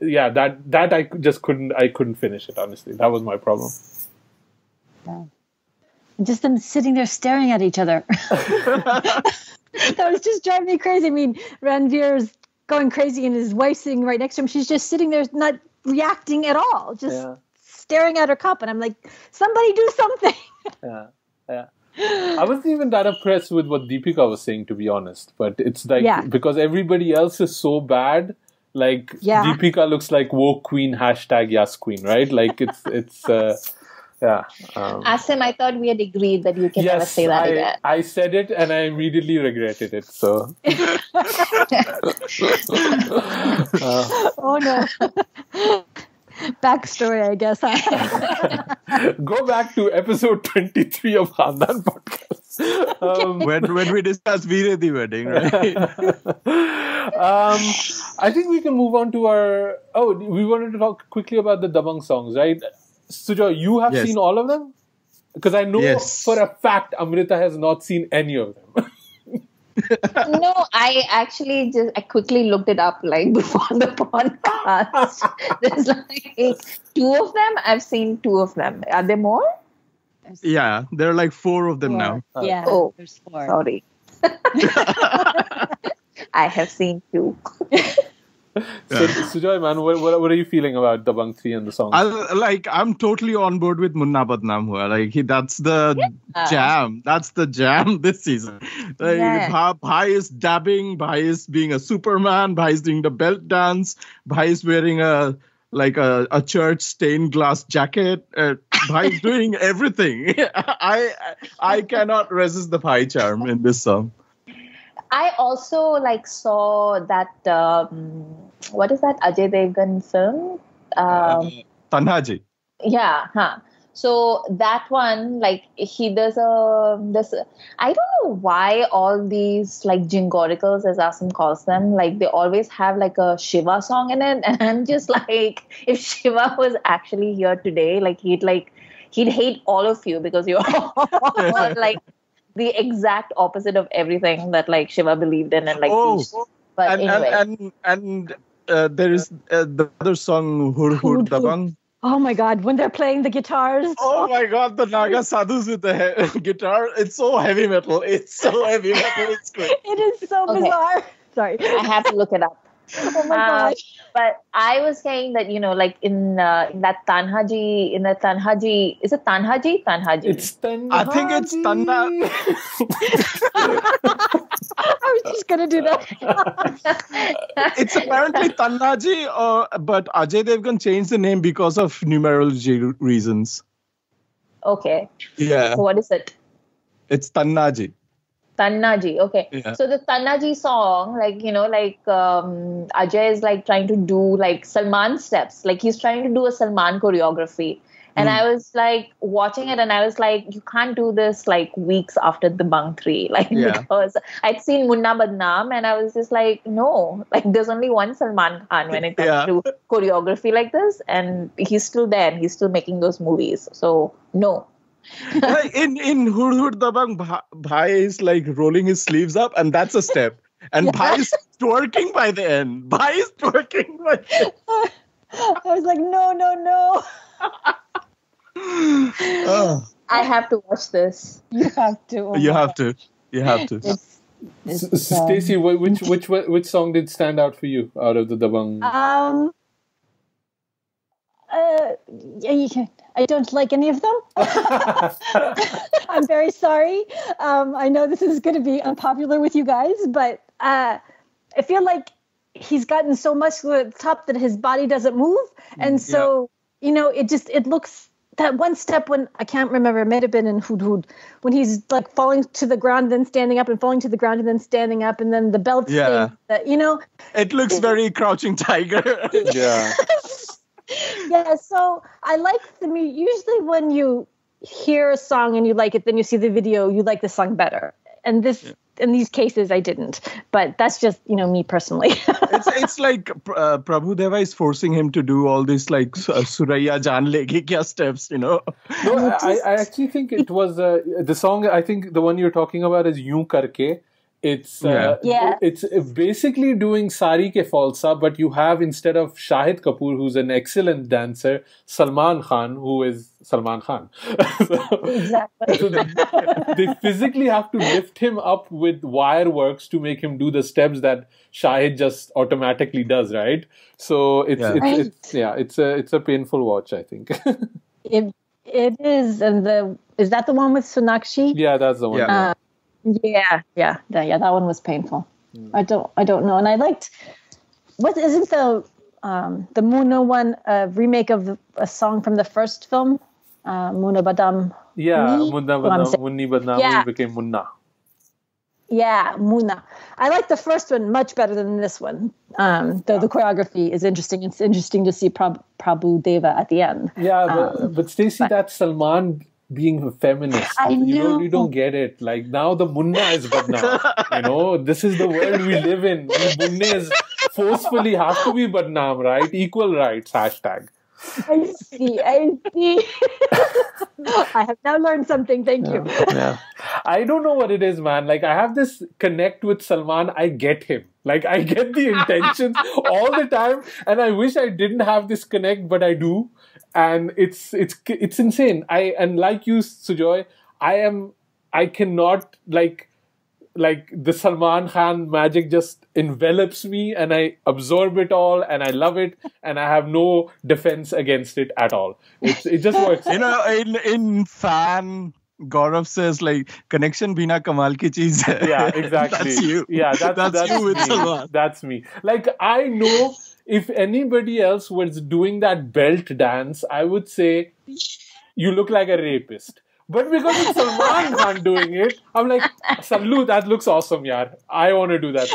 that I just couldn't... I couldn't finish it, honestly. That was my problem. Yeah. Just them sitting there staring at each other. That was just driving me crazy. I mean, Ranveer's going crazy and his wife sitting right next to him. She's just sitting there not reacting at all, just staring at her cup. And I'm like, somebody do something. I wasn't even that impressed with what Deepika was saying, to be honest. But it's like, because everybody else is so bad, like Deepika looks like woke queen, hashtag yes queen, right? Like it's Asim, I thought we had agreed that you can never say that again. I said it and I immediately regretted it. So. Oh no. Backstory, I guess. Go back to episode 23 of Khandaan Podcast. When we discussed Viredi wedding, right? I think we can move on to our... Oh, we wanted to talk quickly about the Dabangg songs, right? Sujoy, you have seen all of them? Because I know for a fact Amrita has not seen any of them. No, I actually just quickly looked it up like before the podcast. There's like two of them. I've seen two of them. Are there more? Yeah, there are like four of them now. Yeah, oh, there's four. Sorry. I have seen two. So, Sujoy, man, what are you feeling about Dabangg 3 and the song? I'm totally on board with Munna Badnaam Hua. Like, that's the jam. That's the jam this season. Like, Bhai is dabbing, Bhai is being a Superman, Bhai is doing the belt dance, Bhai is wearing a church stained glass jacket. Bhai is doing everything. I cannot resist the Bhai charm in this song. I also like saw that what is that Ajay Devgn film? Tanhaji. Yeah, huh. So that one, like I don't know why all these like jingoricals, as Asim calls them, like they always have like a Shiva song in it, and I'm just like, if Shiva was actually here today, like he'd like. he'd hate all of you because you're all like the exact opposite of everything that like Shiva believed in and like preached. But anyway. And there is the other song, Hur Hur Dabang. Oh my God, when they're playing the guitars. Oh my God, the Naga sadhus with the guitar. It's so heavy metal. It's so heavy metal. It's great. It is so bizarre. Sorry. I have to look it up. Oh my gosh. But I was saying that, you know, like in that Tanhaji, is it Tanhaji? Tanhaji. It's Tanhaji. I think it's Tanhaji. I was just going to do that. It's apparently Tanhaji, but Ajay Devgn changed the name because of numerology reasons. Okay. Yeah. So what is it? It's Tanhaji. Tanhaji, okay. Yeah. So the Tanhaji song, like, you know, like Ajay is like trying to do like Salman steps. Like he's trying to do a Salman choreography. And I was like watching it and I was like, you can't do this like weeks after Dabangg 3. Like because I'd seen Munna Badnaam and I was just like, no, like there's only one Salman Khan when it comes to choreography like this. And he's still there and he's still making those movies. So no. in Hur Hur Dabang, Bhai is like rolling his sleeves up and that's a step. And Bhai is twerking by the end. I was like, no. I have to watch this. You have to. You have to. Stacey, which song did stand out for you out of the Dabangg? I don't like any of them. I'm very sorry. I know this is going to be unpopular with you guys, but I feel like he's gotten so muscular at the top that his body doesn't move, and so you know it looks. That one step when, I can't remember, it may have been in Hud Hud, when he's like falling to the ground, then standing up, and falling to the ground, and then standing up, and then the belt thing, that, you know. It looks very Crouching Tiger. So I like the music. Usually when you hear a song and you like it, then you see the video, you like the song better. And this... Yeah. In these cases, I didn't. But that's just, you know, me personally. it's like Prabhu Deva is forcing him to do all these, like, Suraiya Jaan Legi Kya steps, you know. No, I actually think it was the song, I think the one you're talking about is Yun Karke. It's basically doing Sari Ke Falsa, but you have, instead of Shahid Kapoor, who's an excellent dancer, Salman Khan, who is Salman Khan. So they physically have to lift him up with wire works to make him do the steps that Shahid just automatically does, right? So it's a painful watch, I think. It is, and is that the one with Sunakshi? Yeah, that's the one. Yeah. That one was painful. I don't know, and I liked. What isn't the Muno one a remake of a song from the first film, Munna Badnaam? Yeah, Munna Badnaam. Munni Badnaam became Munna. Yeah, Munna. I like the first one much better than this one. Though the choreography is interesting. It's interesting to see Prabhu Deva at the end. Yeah, but Stacey, that's Salman. Being a feminist, you don't get it. Like now, the Munna is Badnaam. You know, this is the world we live in. Munnas forcefully have to be Badnaam, right? Equal rights hashtag. I see. I have now learned something. Thank you. Yeah. I don't know what it is, man. Like I have this connect with Salman. I get him. Like I get the intentions all the time, and I wish I didn't have this connect, but I do. And it's insane. And like you, Sujoy, I cannot like the Salman Khan magic just envelops me and I absorb it all and I love it and I have no defense against it at all. It just works. You know, in fan, Gaurav says like connection bina kamal ki cheez hai. Yeah, exactly. That's you. Yeah, that's you with Salman. That's me. Like I know. If anybody else was doing that belt dance, I would say, you look like a rapist. But because it's Salman Khan doing it, I'm like, Sallu, that looks awesome, yaar. I want to do that.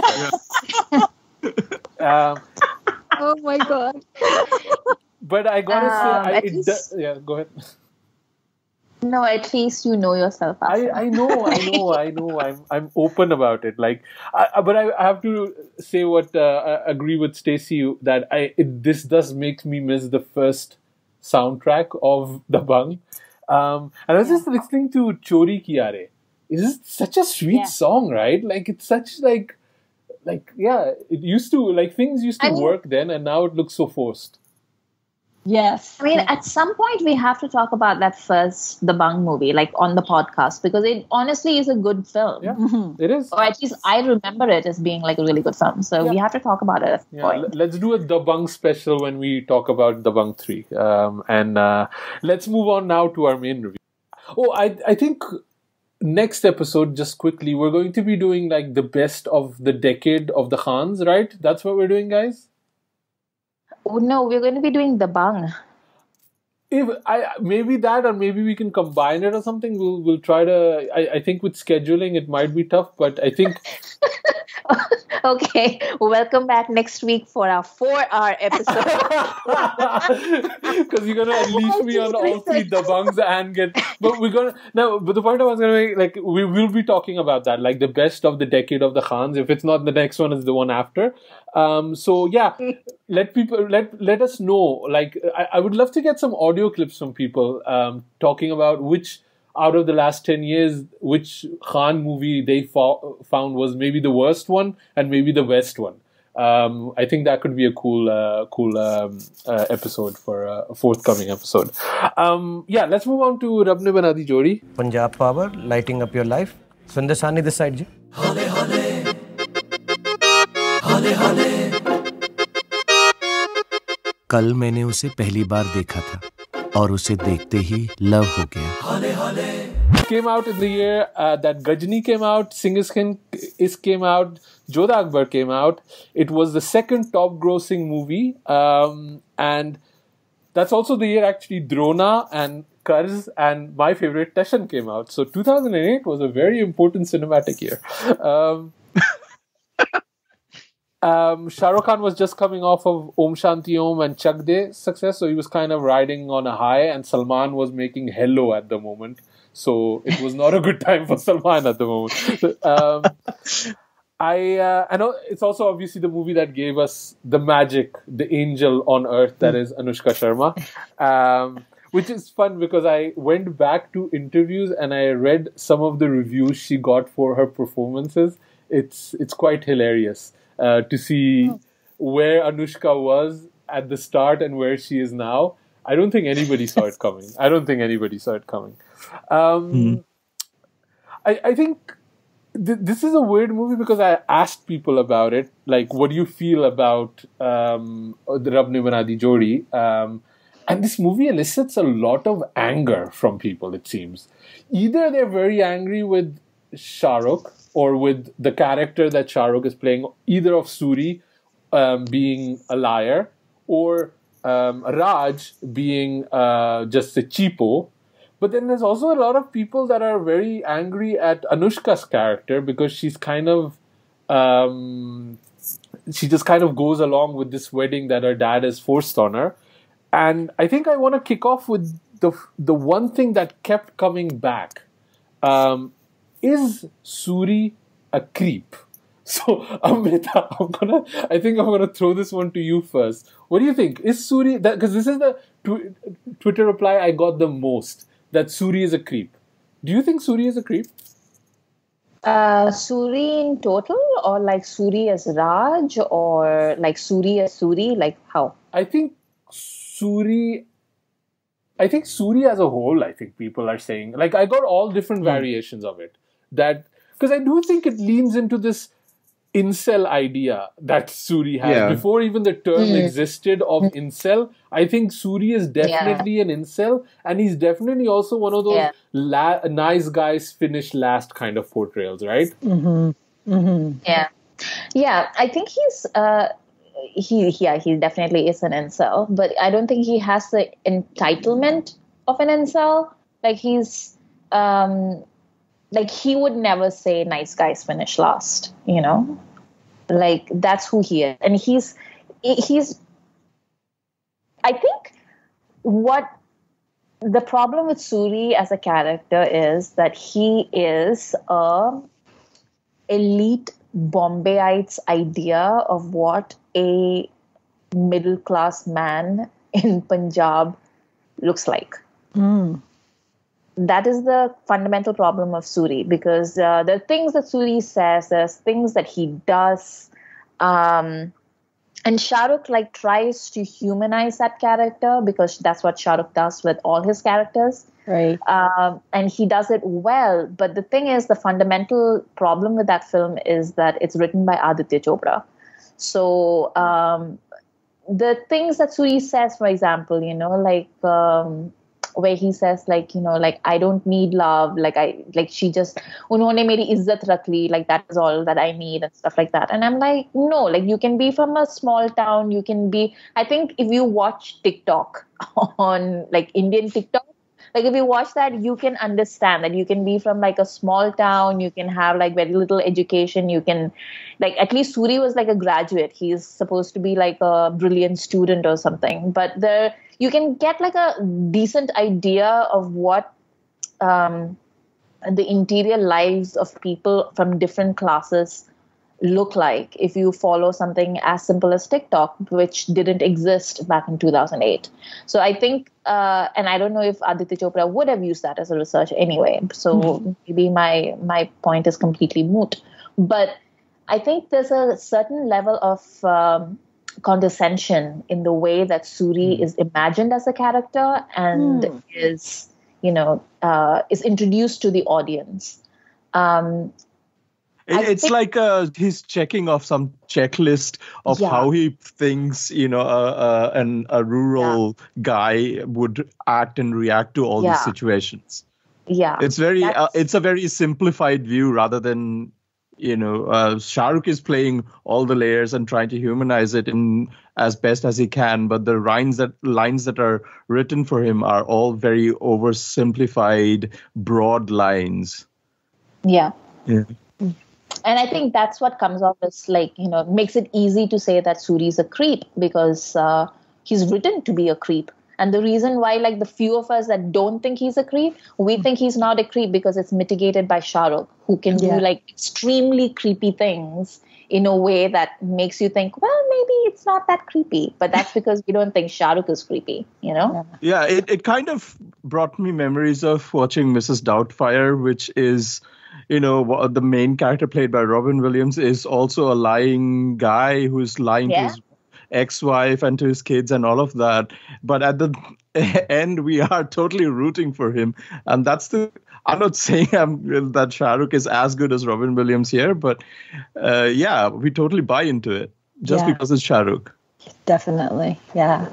Oh my God. But I got to say, go ahead. No, at least you know yourself. I know. I'm open about it. Like, but I have to say what I agree with Stacey that this does make me miss the first soundtrack of Dabangg. And I was just listening to Chori Kiya Re. It's such a sweet song, right? Like, it's such like, yeah, it used to, like, things used to work then, and now it looks so forced. Yes. I mean, at some point, we have to talk about that first Dabangg movie, like, on the podcast, because it honestly is a good film. Yeah, it is. Or at least I remember it as being, like, a really good film. So we have to talk about it at some point. Let's do a Dabangg special when we talk about Dabangg 3. And let's move on now to our main review. Oh, I think next episode, just quickly, we're going to be doing, like, the best of the decade of the Khans, right? That's what we're doing, guys? Oh, no, we're going to be doing Dabangg. Maybe that, or maybe we can combine it or something. We'll try to... I think with scheduling, it might be tough, but I think... Okay, welcome back next week for our 4-hour episode. Because you're going to unleash me on all three Dabangs and get... But we're going to... No, but the point I was going to make, like, we will be talking about that, like the best of the decade of the Khans. If it's not the next one, it's the one after. So, yeah, let us know. Like, I would love to get some audio clips from people talking about which... out of the last 10 years, which Khan movie they found was maybe the worst one and maybe the best one. I think that could be a cool episode for a forthcoming episode. Yeah, let's move on to Rab Ne Bana Di Jodi. Punjab Power, lighting up your life. Sundar Sani this side, ji. Hale hale. Hale hale. Kal maine use pehli baar dekha tha. और उसे देखते ही love हो गया. Came out in the year that Gajni came out, Singh's Is came out, Jodha Akbar came out. It was the second top-grossing movie, and that's also the year actually Drona and Karz and my favorite Tashan came out. So 2008 was a very important cinematic year. Shah Rukh Khan was just coming off of Om Shanti Om and Chak De success, so he was kind of riding on a high, and Salman was making Hello at the moment, so it was not a good time for Salman at the moment. So, I know it's also obviously the movie that gave us the magic, the angel on earth that is Anushka Sharma, which is fun because I went back to interviews and I read some of the reviews she got for her performances. It's quite hilarious. To see where Anushka was at the start and where she is now. I don't think anybody saw it coming. I think this is a weird movie because I asked people about it. Like, what do you feel about the Rab Ne Bana Di Jodi? And this movie elicits a lot of anger from people, it seems. Either they're very angry with Shah Rukh, or with the character that Shah Rukh is playing, either of Suri being a liar, or Raj being just a cheapo. But then there's also a lot of people that are very angry at Anushka's character because she's kind of... she just kind of goes along with this wedding that her dad has forced on her. And I think I want to kick off with the one thing that kept coming back. Is Suri a creep? So, Amrita, I think I'm gonna throw this one to you first. What do you think? Is Suri... Because this is the Twitter reply I got the most, that Suri is a creep. Do you think Suri is a creep? Suri in total? Or like Suri as Raj? Or like Suri as Suri? Like how? I think Suri as a whole, I think people are saying... Like, I got all different variations of it. That because I do think it leans into this incel idea that Suri has. Yeah. Before even the term existed of incel, I think Suri is definitely an incel, and he's definitely also one of those nice guys finish last kind of portrayals, right? Mm-hmm. Mm-hmm. Yeah. Yeah, I think he's... He definitely is an incel, but I don't think he has the entitlement of an incel. Like, he's, like, he would never say nice guys finish last, you know? Like, that's who he is. And he's, I think what the problem with Suri as a character is that he is a elite Bombayite's idea of what a middle-class man in Punjab looks like. that is the fundamental problem of Suri, because there are things that Suri says, there's things that he does. And Shah Rukh like tries to humanize that character, because that's what Shah Rukh does with all his characters. Right. And he does it well. But the thing is, the fundamental problem with that film is that it's written by Aditya Chopra. So the things that Suri says, for example, you know, like where he says, like, you know, like, I don't need love. Like, she just, unhone meri izzat rakh li, like, that is all that I need and stuff like that. And I'm like, no, like, you can be from a small town. You can be, I think if you watch TikTok on, like, Indian TikTok, like, if you watch that, you can understand that you can be from, like, a small town. You can have, like, very little education. You can, like, at least Suri was, like, a graduate. He's supposed to be, like, a brilliant student or something. But there, you can get, like, a decent idea of what the interior lives of people from different classes look like if you follow something as simple as TikTok, which didn't exist back in 2008. So I think, and I don't know if Aditya Chopra would have used that as a research anyway, so maybe my point is completely moot. But I think there's a certain level of condescension in the way that Suri is imagined as a character and is, you know, is introduced to the audience. It's like he's checking off some checklist of how he thinks, you know, a rural guy would act and react to all these situations. Yeah, it's very it's a very simplified view, rather than, you know, Shah Rukh is playing all the layers and trying to humanize it in as best as he can. But the lines that are written for him are all very oversimplified, broad lines. Yeah. Yeah. And I think that's what comes off as, like, you know, makes it easy to say that Suri's a creep, because he's written to be a creep. And the reason why, like, the few of us that don't think he's a creep, we think he's not a creep because it's mitigated by Shah Rukh, who can do, like, extremely creepy things in a way that makes you think, well, maybe it's not that creepy. But that's because we don't think Shah Rukh is creepy, you know? Yeah, it kind of brought me memories of watching Mrs. Doubtfire, which is, you know, the main character played by Robin Williams is also a lying guy who's lying to his ex-wife and to his kids and all of that. But at the end, we are totally rooting for him. And that's the, I'm not saying that Shah Rukh is as good as Robin Williams here, but yeah, we totally buy into it just because it's Shah Rukh. Definitely. Yeah.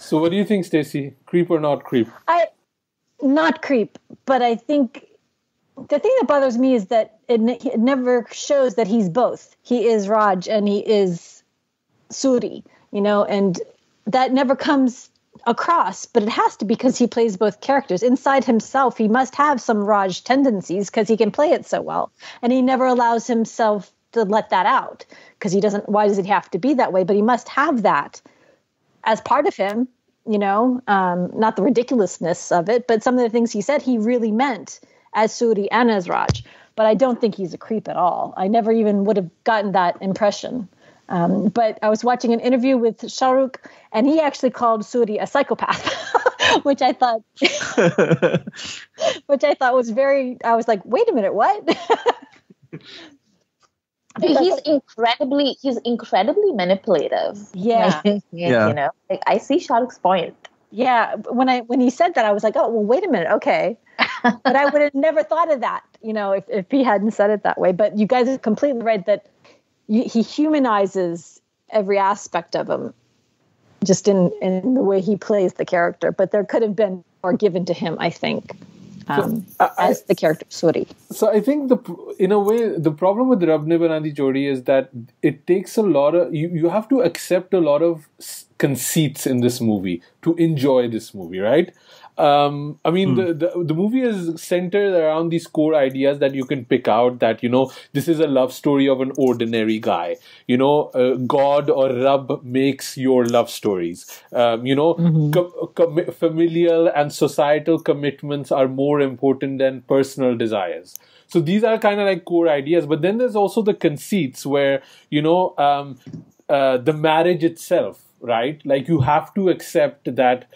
So what do you think, Stacey? Creep or not creep? Not creep, but I think the thing that bothers me is that it never shows that he's both. He is Raj and he is Suri, you know, and that never comes across, but it has to, because he plays both characters. Inside himself, he must have some Raj tendencies because he can play it so well. And he never allows himself to let that out, because he doesn't, why does it have to be that way? But he must have that as part of him, you know, not the ridiculousness of it, but some of the things he said he really meant as Suri and as Raj. But I don't think he's a creep at all. I never even would have gotten that impression. But I was watching an interview with Shah Rukh, and he actually called Suri a psychopath, which I thought was very, I was like, wait a minute, what? He's incredibly manipulative. Yeah. You know, like, I see Shah Rukh's point. Yeah, when he said that, I was like, oh, well, wait a minute, okay. But I would have never thought of that, you know, if he hadn't said it that way. But you guys are completely right that he humanizes every aspect of him, just in the way he plays the character. But there could have been more given to him, I think, as the character of Suri. So I think, in a way, the problem with Rab Ne Bana Di Jodi is that it takes a lot of... You have to accept a lot of conceits in this movie to enjoy this movie, right? I mean, the movie is centered around these core ideas that you can pick out, that, you know, this is a love story of an ordinary guy. You know, God or Rab makes your love stories. You know, familial and societal commitments are more important than personal desires. So these are kind of like core ideas. But then there's also the conceits where, you know, the marriage itself, right? Like, you have to accept that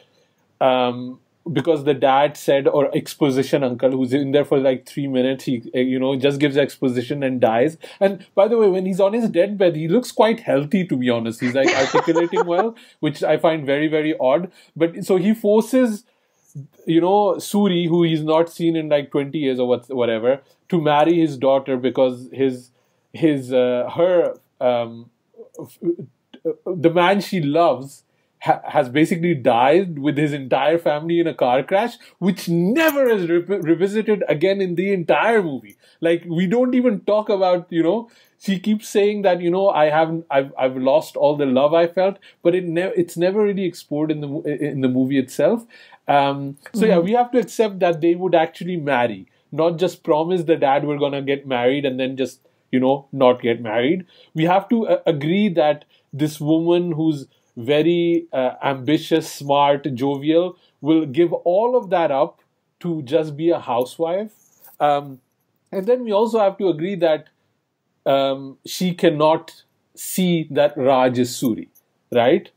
because the dad said, or exposition uncle, who's in there for like 3 minutes, he, you know, just gives exposition and dies. And by the way, when he's on his deathbed, he looks quite healthy, to be honest. He's like articulating well, which I find very, very odd. But so he forces, you know, Suri, who he's not seen in like 20 years or whatever, to marry his daughter because the man she loves has basically died with his entire family in a car crash, which never is revisited again in the entire movie. Like, we don't even talk about, you know, she keeps saying that, you know, I've lost all the love I felt, but it's never really explored in the movie itself. So yeah, we have to accept that they would actually marry, not just promise the dad we're gonna get married and then just, you know, not get married. We have to agree that this woman who's very ambitious, smart, jovial, will give all of that up to just be a housewife. And then we also have to agree that she cannot see that Raj is Suri, right?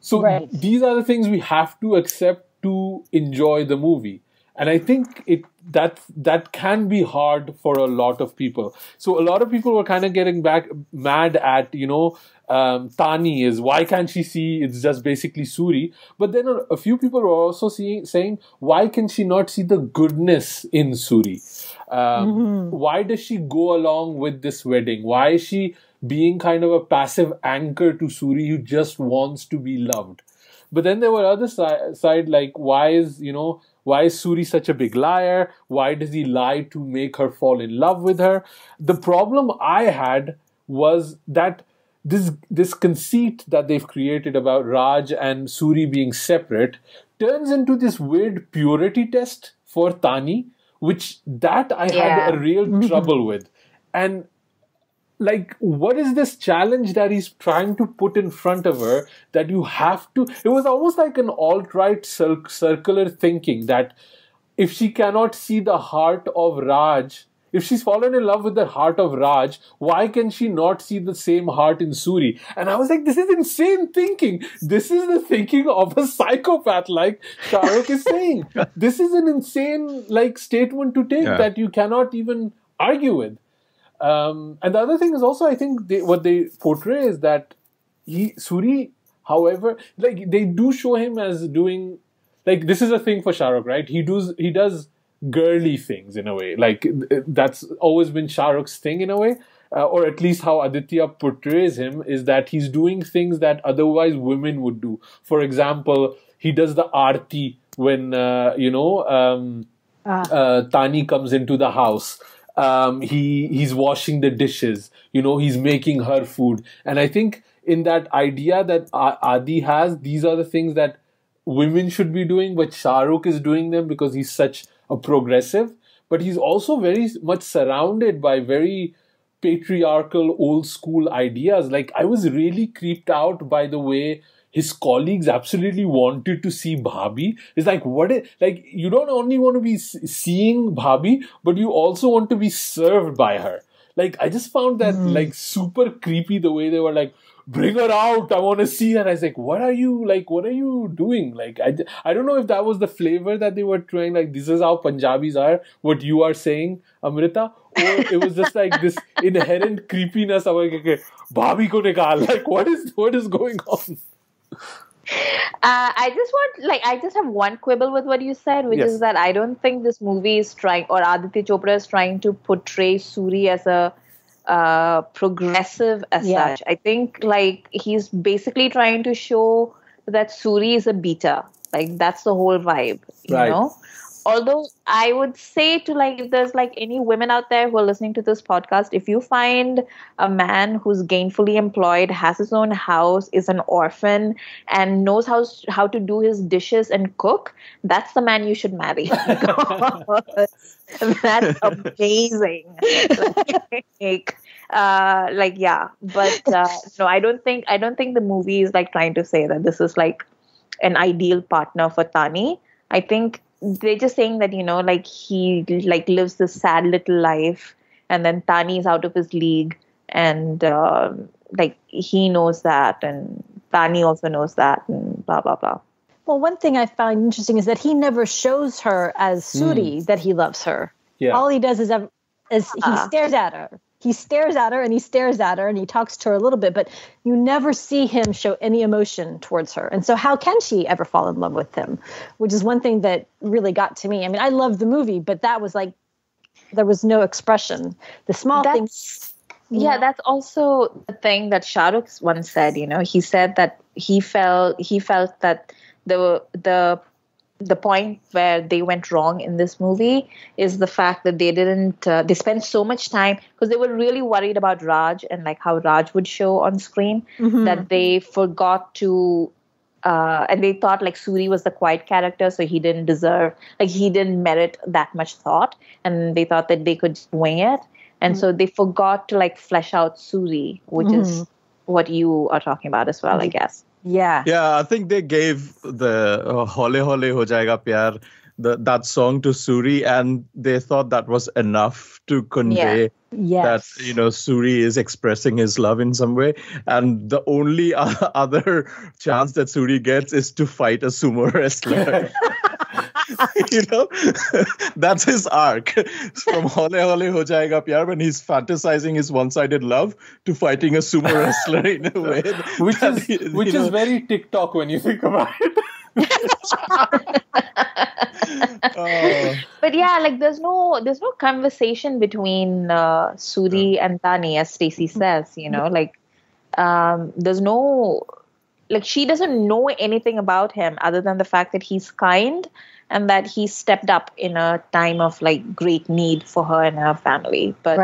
So right. These are the things we have to accept to enjoy the movie. And I think that can be hard for a lot of people. So a lot of people were kind of getting mad at, you know, Tani is, why can't she see it's just basically Suri? But then a few people were also saying, why can she not see the goodness in Suri? Why does she go along with this wedding? Why is she being kind of a passive anchor to Suri who just wants to be loved? But then there were other side, like, why is Suri such a big liar? Why does he lie to make her fall in love with her? The problem I had was that this conceit that they've created about Raj and Suri being separate turns into this weird purity test for Tani, which I had a real trouble with. And like, what is this challenge that he's trying to put in front of her that you have to... It was almost like an alt-right circular thinking that if she cannot see the heart of Raj, if she's fallen in love with the heart of Raj, why can she not see the same heart in Suri? And I was like, this is insane thinking. This is the thinking of a psychopath, like Shah Rukh is saying. This is an insane like statement to take that you cannot even argue with. And the other thing is also, I think what they portray is that Suri, however, like they do show him as doing, like this is a thing for Shah Rukh, right? He does girly things in a way. Like that's always been Shah Rukh's thing in a way, or at least how Aditya portrays him is that he's doing things that otherwise women would do. For example, he does the aarti when, Tani comes into the house. He's washing the dishes, you know, he's making her food. And I think in that idea that Adi has, these are the things that women should be doing, but Shah Rukh is doing them because he's such a progressive. But he's also very much surrounded by very patriarchal, old school ideas. Like, I was really creeped out by the way his colleagues absolutely wanted to see Bhabhi. It's like, what is, like, you don't only want to be seeing Bhabhi, but you also want to be served by her. Like, I just found that like super creepy the way they were like, bring her out, I want to see her. And I was like, what are you doing? Like, I don't know if that was the flavor that they were trying, like, this is how Punjabis are, what you are saying, Amrita. Or it was just like this inherent creepiness. I'm like, okay, Bhabhi ko nikal. Like, what is going on? I just have one quibble with what you said, which is that I don't think this movie is trying, or Aditya Chopra is trying to portray Suri as a progressive as such. I think like he's basically trying to show that Suri is a beta. Like that's the whole vibe, you know? Although I would say to like, if there's like any women out there who are listening to this podcast, if you find a man who's gainfully employed, has his own house, is an orphan, and knows how to do his dishes and cook, that's the man you should marry. That's amazing. But no, I don't think the movie is like trying to say that this is like an ideal partner for Tani. I think they're just saying that, you know, like he like lives this sad little life and then Tani is out of his league and like he knows that and Tani also knows that and blah, blah, blah. Well, one thing I found interesting is that he never shows her as Suri that he loves her. Yeah. All he does is he stares at her. He stares at her and he stares at her and he talks to her a little bit, but you never see him show any emotion towards her. And so how can she ever fall in love with him? Which is one thing that really got to me. I mean, I loved the movie, but that was like, there was no expression. The small things. Yeah, that's also the thing that Shah Rukh once said, you know, he said that he felt that the point where they went wrong in this movie is the fact that they didn't, they spent so much time because they were really worried about Raj and like how Raj would show on screen that they forgot to, and they thought like Suri was the quiet character. So he didn't deserve, like he didn't merit that much thought. And they thought that they could wing it. And so they forgot to like flesh out Suri, which is what you are talking about as well, I guess. Yeah. Yeah, I think they gave the Hole Hole Ho Jayega Pyar, that song to Suri, and they thought that was enough to convey that, you know, Suri is expressing his love in some way. And the only other chance that Suri gets is to fight a sumo wrestler. You know, that's his arc. From Hole Hole Ho Jayega Pyar, when he's fantasizing his one-sided love, to fighting a sumo wrestler in a way. Which is very TikTok when you think about it. But yeah, like there's no conversation between Suri and Tani, as Stacey says, you know, like there's no, like she doesn't know anything about him other than the fact that he's kind and that he stepped up in a time of like great need for her and her family. But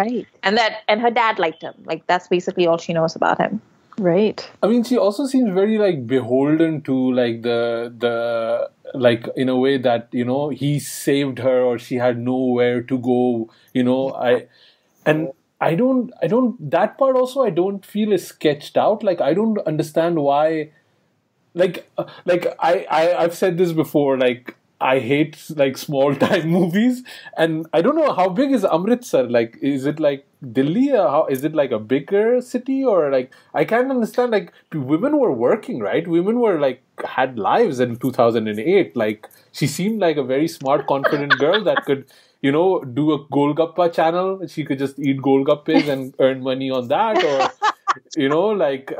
and her dad liked him. Like that's basically all she knows about him. Right. I mean, she also seems very like beholden to like the like in a way that, you know, he saved her or she had nowhere to go, you know. I don't that part also I don't feel is sketched out. Like I don't understand why like I've said this before, like I hate like small time movies, and I don't know how big is Amritsar. Like, is it like Delhi? Or how is it like a bigger city, or like I can't understand. Like, women were working, right? Women were like had lives in 2008. Like, she seemed like a very smart, confident girl that could, you know, do a golgappa channel. She could just eat golgappes and earn money on that, or you know, like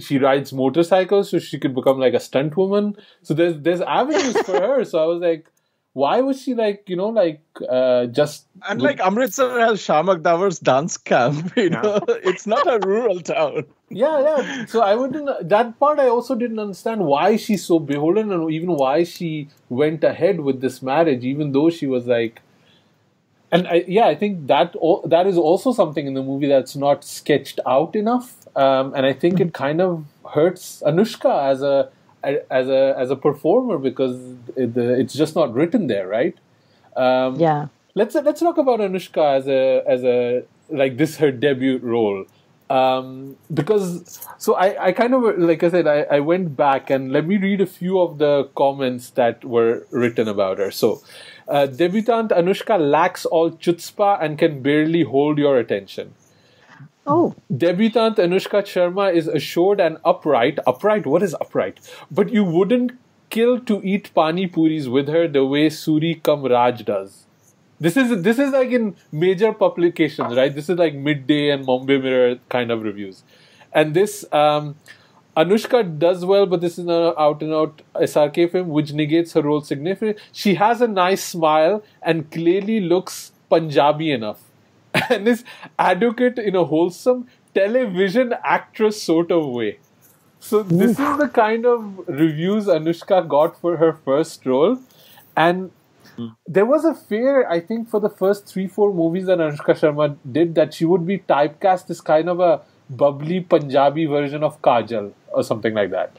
she rides motorcycles, so she could become like a stunt woman. So there's avenues for her. So I was like, why was she like, you know, like just... And like Amritsar has Shamak Dawar's dance camp, you know. It's not a rural town. Yeah. So I wouldn't... That part I also didn't understand why she's so beholden and even why she went ahead with this marriage, even though she was like... And I think that is also something in the movie that's not sketched out enough. And I think it kind of hurts Anushka as a performer because it's just not written there, right? Let's talk about Anushka as a like this her debut role, because so I kind of, like I said, I went back and let me read a few of the comments that were written about her. So. Debutante Anushka lacks all chutzpah and can barely hold your attention. Oh. Debutante Anushka Sharma is assured and upright. Upright? What is upright? But you wouldn't kill to eat pani puris with her the way Suri cum Raj does. This is like in major publications, right? This is like Midday and Bombay Mirror kind of reviews. And this... Anushka does well, but this is an out-and-out SRK film, which negates her role significantly. She has a nice smile and clearly looks Punjabi enough. And is adequate in a wholesome television actress sort of way. So this is the kind of reviews Anushka got for her first role. And there was a fear, I think, for the first 3-4 movies that Anushka Sharma did, that she would be typecast as kind of a bubbly Punjabi version of Kajol or something like that,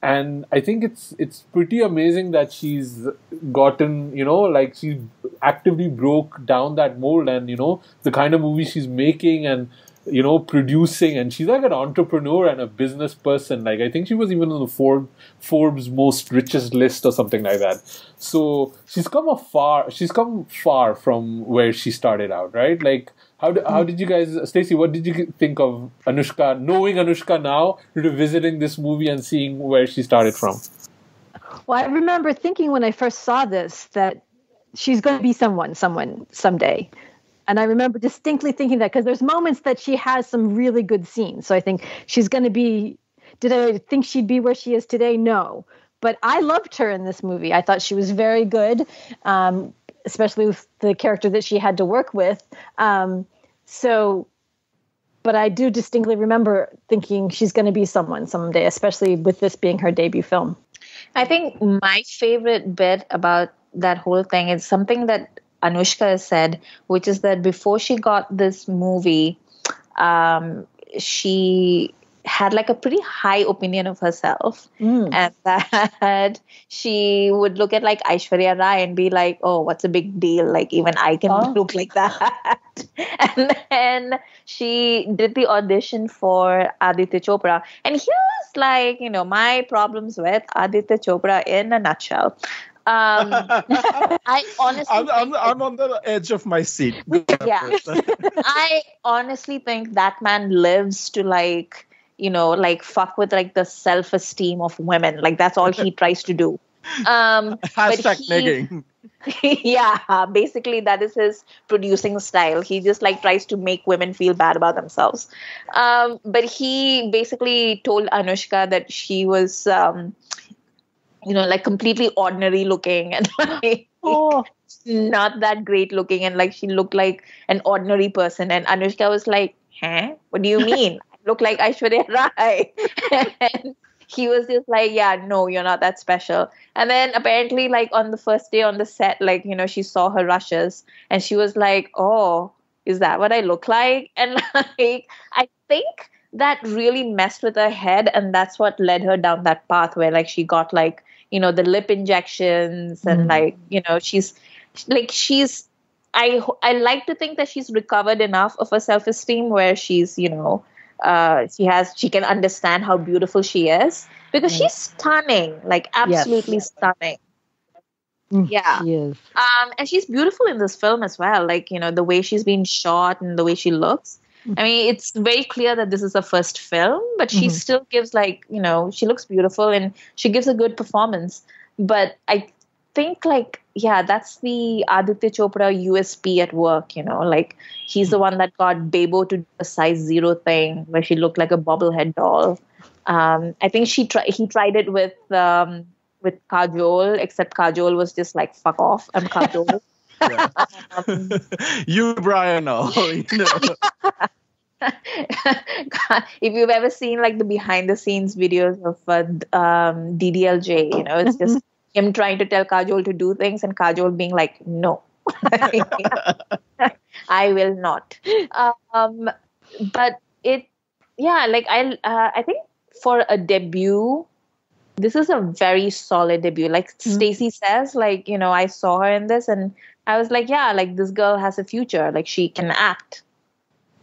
and I think it's pretty amazing that she's gotten, you know, like she actively broke down that mold and, you know, the kind of movie she's making and you know, producing, and she's like an entrepreneur and a business person. Like, I think she was even on the Forbes most richest list or something like that. So she's come far from where she started out, right? Like, how did you guys, Stacey, what did you think of Anushka, knowing Anushka now, revisiting this movie and seeing where she started from? Well, I remember thinking when I first saw this that she's going to be someone someday. And I remember distinctly thinking that, because there's moments that she has some really good scenes. So I think she's going to be, did I think she'd be where she is today? No. But I loved her in this movie. I thought she was very good, especially with the character that she had to work with. But I do distinctly remember thinking she's going to be someone someday, especially with this being her debut film. I think my favorite bit about that whole thing is something that Anushka has said, which is that before she got this movie, she had like a pretty high opinion of herself. And that she would look at like Aishwarya Rai and be like, oh, what's a big deal? Like, even I can look like that. And then she did the audition for Aditya Chopra. And here's like, you know, my problems with Aditya Chopra in a nutshell. I honestly I'm on the edge of my seat. Yeah. I honestly think that man lives to like, you know, like fuck with like the self-esteem of women. Like, that's all he tries to do. #negging. Yeah, basically that is his producing style. He just like tries to make women feel bad about themselves. But he basically told Anushka that she was you know, like completely ordinary looking and like not that great looking, and like she looked like an ordinary person. And Anushka was like, huh? What do you mean? I look like Aishwarya Rai. And he was just like, yeah, no, you're not that special. And then apparently like on the first day on the set, like, you know, she saw her rushes and she was like, oh, is that what I look like? And like, I think that really messed with her head, and that's what led her down that path where like she got like, you know, the lip injections and like, you know, she's I like to think that she's recovered enough of her self-esteem where she's, you know, she can understand how beautiful she is, because she's stunning, like absolutely stunning. Yeah. Yes. And she's beautiful in this film as well. Like, you know, the way she's been shot and the way she looks. I mean, it's very clear that this is her first film, but she still gives like, you know, she looks beautiful and she gives a good performance. But I think like, yeah, that's the Aditya Chopra USP at work, you know, like he's the one that got Bebo to do a size 0 thing where she looked like a bobblehead doll. I think he tried it with Kajol, except Kajol was just like, fuck off, I'm Kajol. Yeah. You, Brian, all, you know. If you've ever seen like the behind the scenes videos of DDLJ, you know, it's just him trying to tell Kajol to do things and Kajol being like, no, I will not. But it, yeah, like I think for a debut, this is a very solid debut. Like Stacey says, like, you know, I saw her in this and I was like, yeah, like this girl has a future. Like, she can act.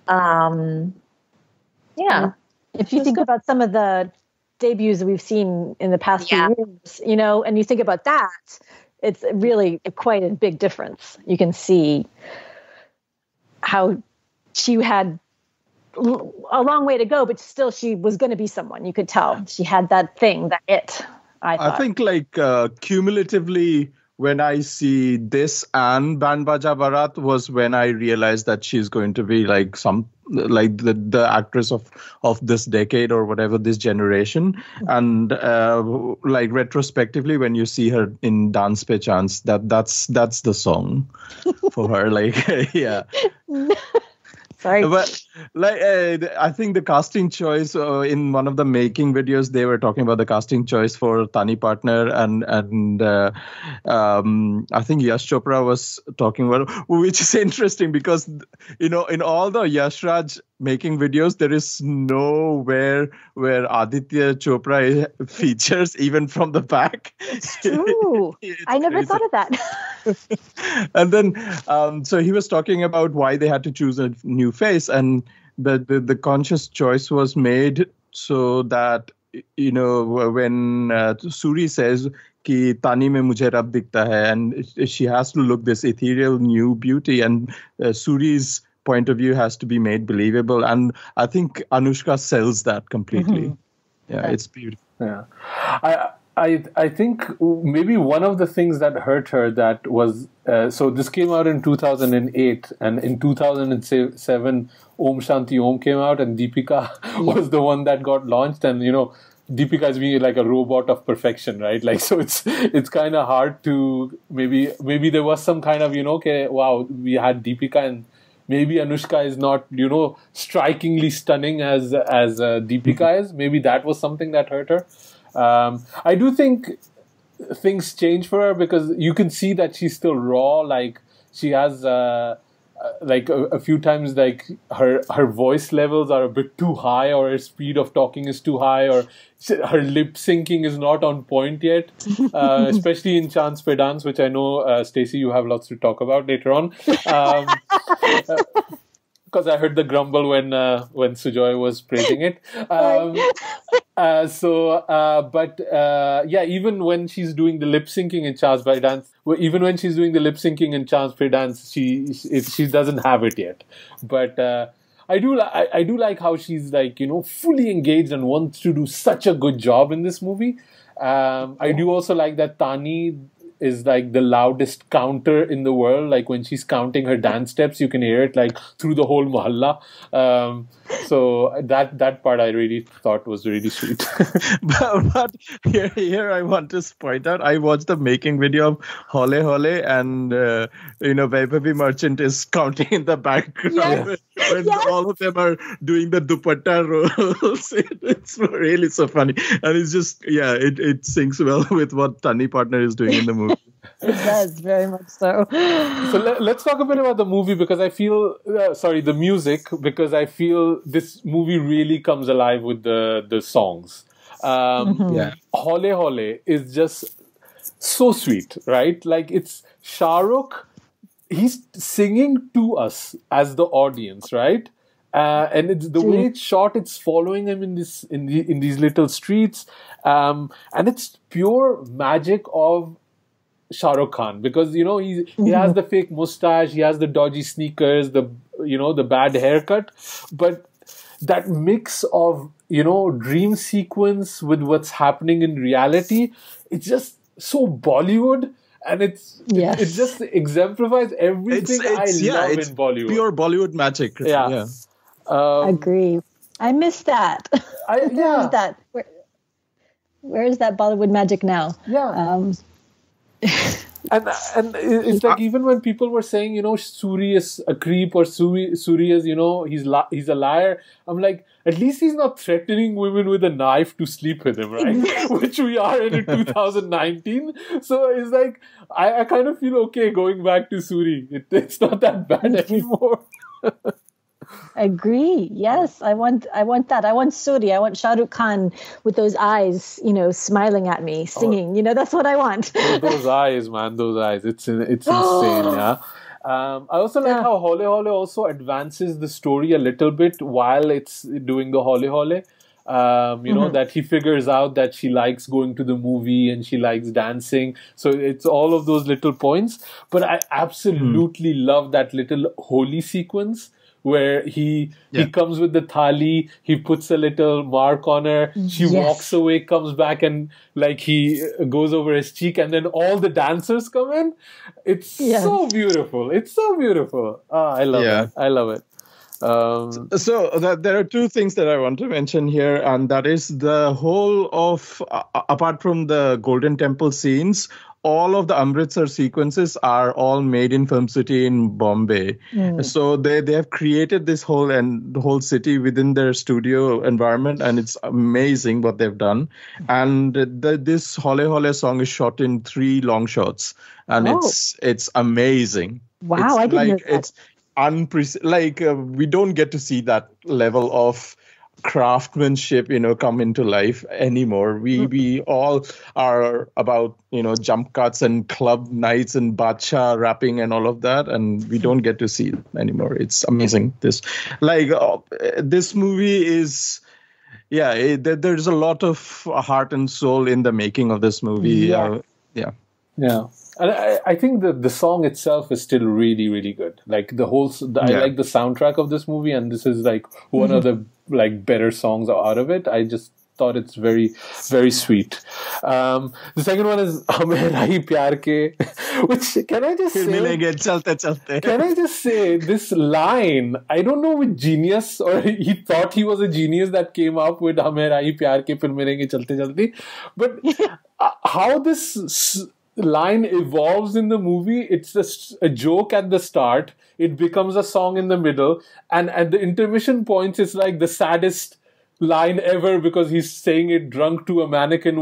Yeah. If you think about some of the debuts that we've seen in the past few years, you know, and you think about that, it's really quite a big difference. You can see how she had a long way to go, but still she was going to be someone. You could tell she had that thing, that it, I thought. I think like cumulatively, when I see this and Band Baja Bharat was when I realized that she's going to be like some like the actress of this decade or whatever, this generation. And like retrospectively, when you see her in Dance Pe Chance, that's the song for her. Like, yeah. Sorry. But like, I think the casting choice in one of the making videos, they were talking about the casting choice for Tani Partner, and I think Yash Chopra was talking about, which is interesting because, you know, in all the Yash Raj making videos, there is nowhere where Aditya Chopra features, even from the back. It's true. I never thought of that. And then, so he was talking about why they had to choose a new face, and the conscious choice was made so that, you know, when Suri says ki Tani mein mujhe Rab dikhta hai, and she has to look this ethereal new beauty, and Suri's point of view has to be made believable. And I think Anushka sells that completely. Mm-hmm. Yeah, it's beautiful. Yeah, I think maybe one of the things that hurt her that was, so this came out in 2008, and in 2007, Om Shanti Om came out, and Deepika was the one that got launched. And, you know, Deepika is being like a robot of perfection, right? Like, so it's kind of hard to, maybe there was some kind of, you know, okay, wow, we had Deepika, and maybe Anushka is not, you know, strikingly stunning as Deepika is. Maybe that was something that hurt her. I do think things change for her, because you can see that she's still raw. Like, she has like a few times, like her voice levels are a bit too high, or her speed of talking is too high, or her lip syncing is not on point yet, especially in Chance Pe Dance, which I know, Stacey, you have lots to talk about later on. Because I heard the grumble when Sujoy was praising it. Yeah, even when she's doing the lip syncing in Chance Pe Dance, she doesn't have it yet. But I do like how she's, like, you know, fully engaged and wants to do such a good job in this movie. I do also like that Tani is like the loudest counter in the world. Like, when she's counting her dance steps, you can hear it like through the whole mahalla. So that part I really thought was really sweet. But here I want to point out, I watched the making video of Hole Hole, and you know, Vaibhavi Merchant is counting in the background. Yes. When yes. all of them are doing the dupatta rolls. It's really so funny, and it's just, yeah, it syncs well with what Tani Partner is doing in the movie. It does, very much so. So let's talk a bit about the movie, because I feel, sorry, the music, because I feel this movie really comes alive with the songs. Yeah. Hole Hole is just so sweet, right? Like, it's Shah Rukh, he's singing to us as the audience, right? And it's the way it's shot, it's following him in these little streets, and it's pure magic of Shah Rukh Khan, because, you know, he has the fake mustache, he has the dodgy sneakers, the, you know, the bad haircut, but that mix of, you know, dream sequence with what's happening in reality, it's just so Bollywood. And it just exemplifies everything I love in Bollywood. Pure Bollywood magic. Yeah. Yeah. Agree. I miss that. I miss that. Where is that Bollywood magic now? Yeah. And it's like, even when people were saying, you know, Suri is a creep, or Suri is, you know, he's a liar, I'm like, at least he's not threatening women with a knife to sleep with him, right? Which we are in 2019. So it's like, I kind of feel okay going back to Suri. It's not that bad anymore. Agree. Yes, I want that. I want Suri. I want Shah Rukh Khan with those eyes, you know, smiling at me, singing. Oh. You know, that's what I want. Oh, those eyes, man, those eyes. It's insane, yeah. I also like how Hole Hole also advances the story a little bit while it's doing the Hole Hole. You know, that he figures out that she likes going to the movie and she likes dancing. So it's all of those little points. But I absolutely love that little holy sequence, where he comes with the thali, he puts a little mark on her, she walks away, comes back, and like he goes over his cheek, and then all the dancers come in. It's so beautiful. It's so beautiful. Ah, I love it. I love it. So there are two things that I want to mention here, and that is the whole of, apart from the Golden Temple scenes, all of the Amritsar sequences are all made in Film City in Bombay. So they have created this whole city within their studio environment, and it's amazing what they've done. And this Hole Hole song is shot in 3 long shots, and it's amazing. Wow, I didn't know that. It's unprecedented. Like, we don't get to see that level of craftsmanship, come into life anymore. We all are about, jump cuts and club nights and bacha rapping and all of that, and we don't get to see it anymore. It's amazing. This movie is. Yeah, there's a lot of heart and soul in the making of this movie. Yeah. And I think the song itself is still really, really good. Like the whole, I like the soundtrack of this movie, and this is like one of the better songs out of it. I just thought it's very, very sweet. The second one is Hame Rahi Pyar Ke, which can I just say this line, I don't know which genius, or he thought he was a genius that came up with Hame Rahi Pyar Ke, Phir Milenge Chalte Chalte. But how this line evolves in the movie, it's just a joke at the start, it becomes a song in the middle, and at the intermission points, it's like the saddest line ever, because he's saying it drunk to a mannequin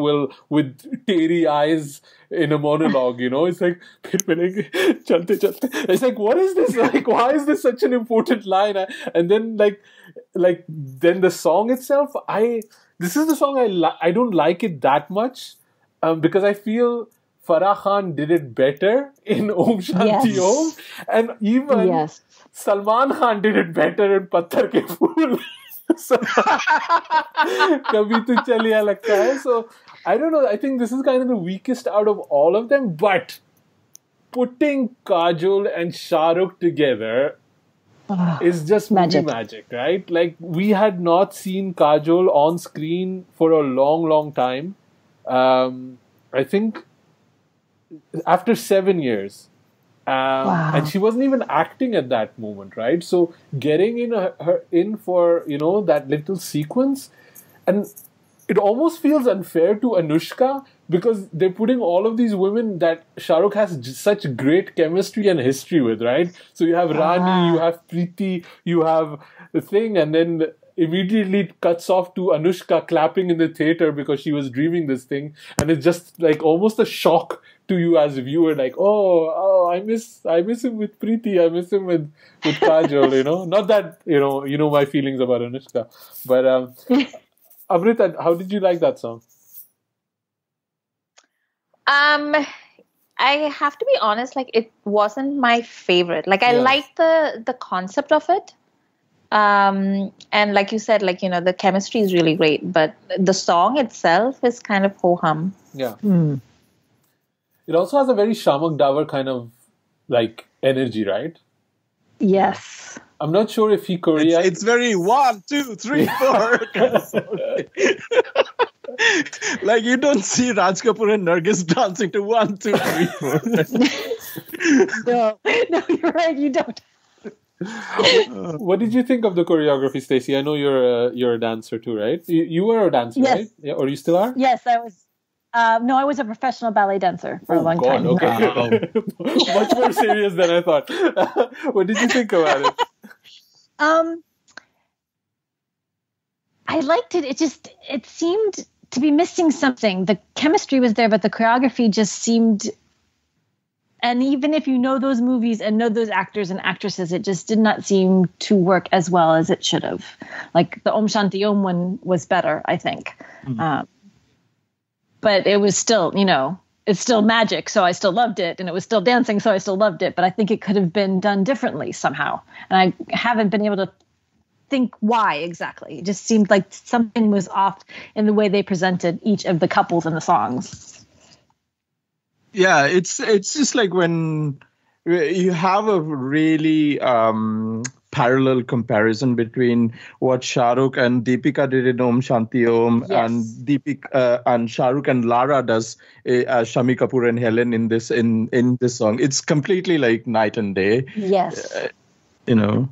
with teary eyes in a monologue, It's like, chalte chalte. It's like, what is this? Like, why is this such an important line? And then, then the song itself, this is the song I don't like it that much, because I feel Farah Khan did it better in Om Shanti Om, and even Salman Khan did it better in Patthar Ke Phool. So I don't know, I think this is kind of the weakest out of all of them, but putting Kajol and Shah Rukh together is just magic, right? Like, we had not seen Kajol on screen for a long, long time. I think after 7 years. And she wasn't even acting at that moment, right? So getting her in for, that little sequence, and it almost feels unfair to Anushka, because they're putting all of these women that Shah Rukh has such great chemistry and history with, right? So you have Rani, you have Preeti, you have the thing, and then immediately it cuts off to Anushka clapping in the theater because she was dreaming this thing, and it's just like almost a shock to you as a viewer, like, oh, I miss him with Preeti, I miss him with Kajol, Not that, my feelings about Anushka. But, Amrita, how did you like that song? I have to be honest, it wasn't my favorite. I liked the concept of it. And like you said, the chemistry is really great, but the song itself is kind of ho-hum. Yeah. Mm. It also has a very Shamak Dawar kind of energy, right? Yes. I'm not sure if he Korea. It's very 1, 2, 3, 4. You don't see Raj Kapoor and Nargis dancing to 1, 2, 3, 4. No, you're right. You don't. What did you think of the choreography, Stacey? I know you're a dancer too, right? You were a dancer, yes. Right? Yeah, or you still are? Yes, I was. No, I was a professional ballet dancer for a long time. Okay. Wow. Much more serious than I thought. What did you think about it? I liked it. It seemed to be missing something. The chemistry was there, but the choreography just seemed. And even if you know those movies and know those actors and actresses, it just did not seem to work as well as it should have. Like the Om Shanti Om one was better, I think. Mm-hmm. But it was still, it's still magic, so I still loved it. And it was still dancing, so I still loved it. But I think it could have been done differently somehow. And I haven't been able to think why exactly. It just seemed like something was off in the way they presented each of the couples in the songs. Yeah, it's just like when you have a really parallel comparison between what Shah Rukh and Deepika did in Om Shanti Om, and Deepika and Shah Rukh and Lara does Shami Kapoor and Helen in this song. It's completely like night and day. Yes. And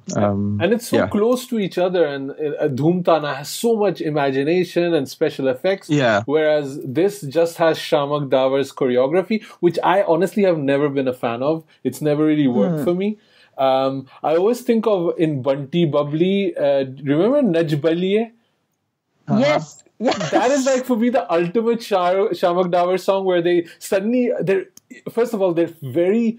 it's so close to each other, and Dhoom Tana has so much imagination and special effects, whereas this just has Shamak Dawar's choreography, which I honestly have never been a fan of. It's never really worked for me. I always think of in Bunty Bubbly, remember Naj Baliye? Yes. That is for me the ultimate Shamak Dawar song, where they suddenly, first of all, they're very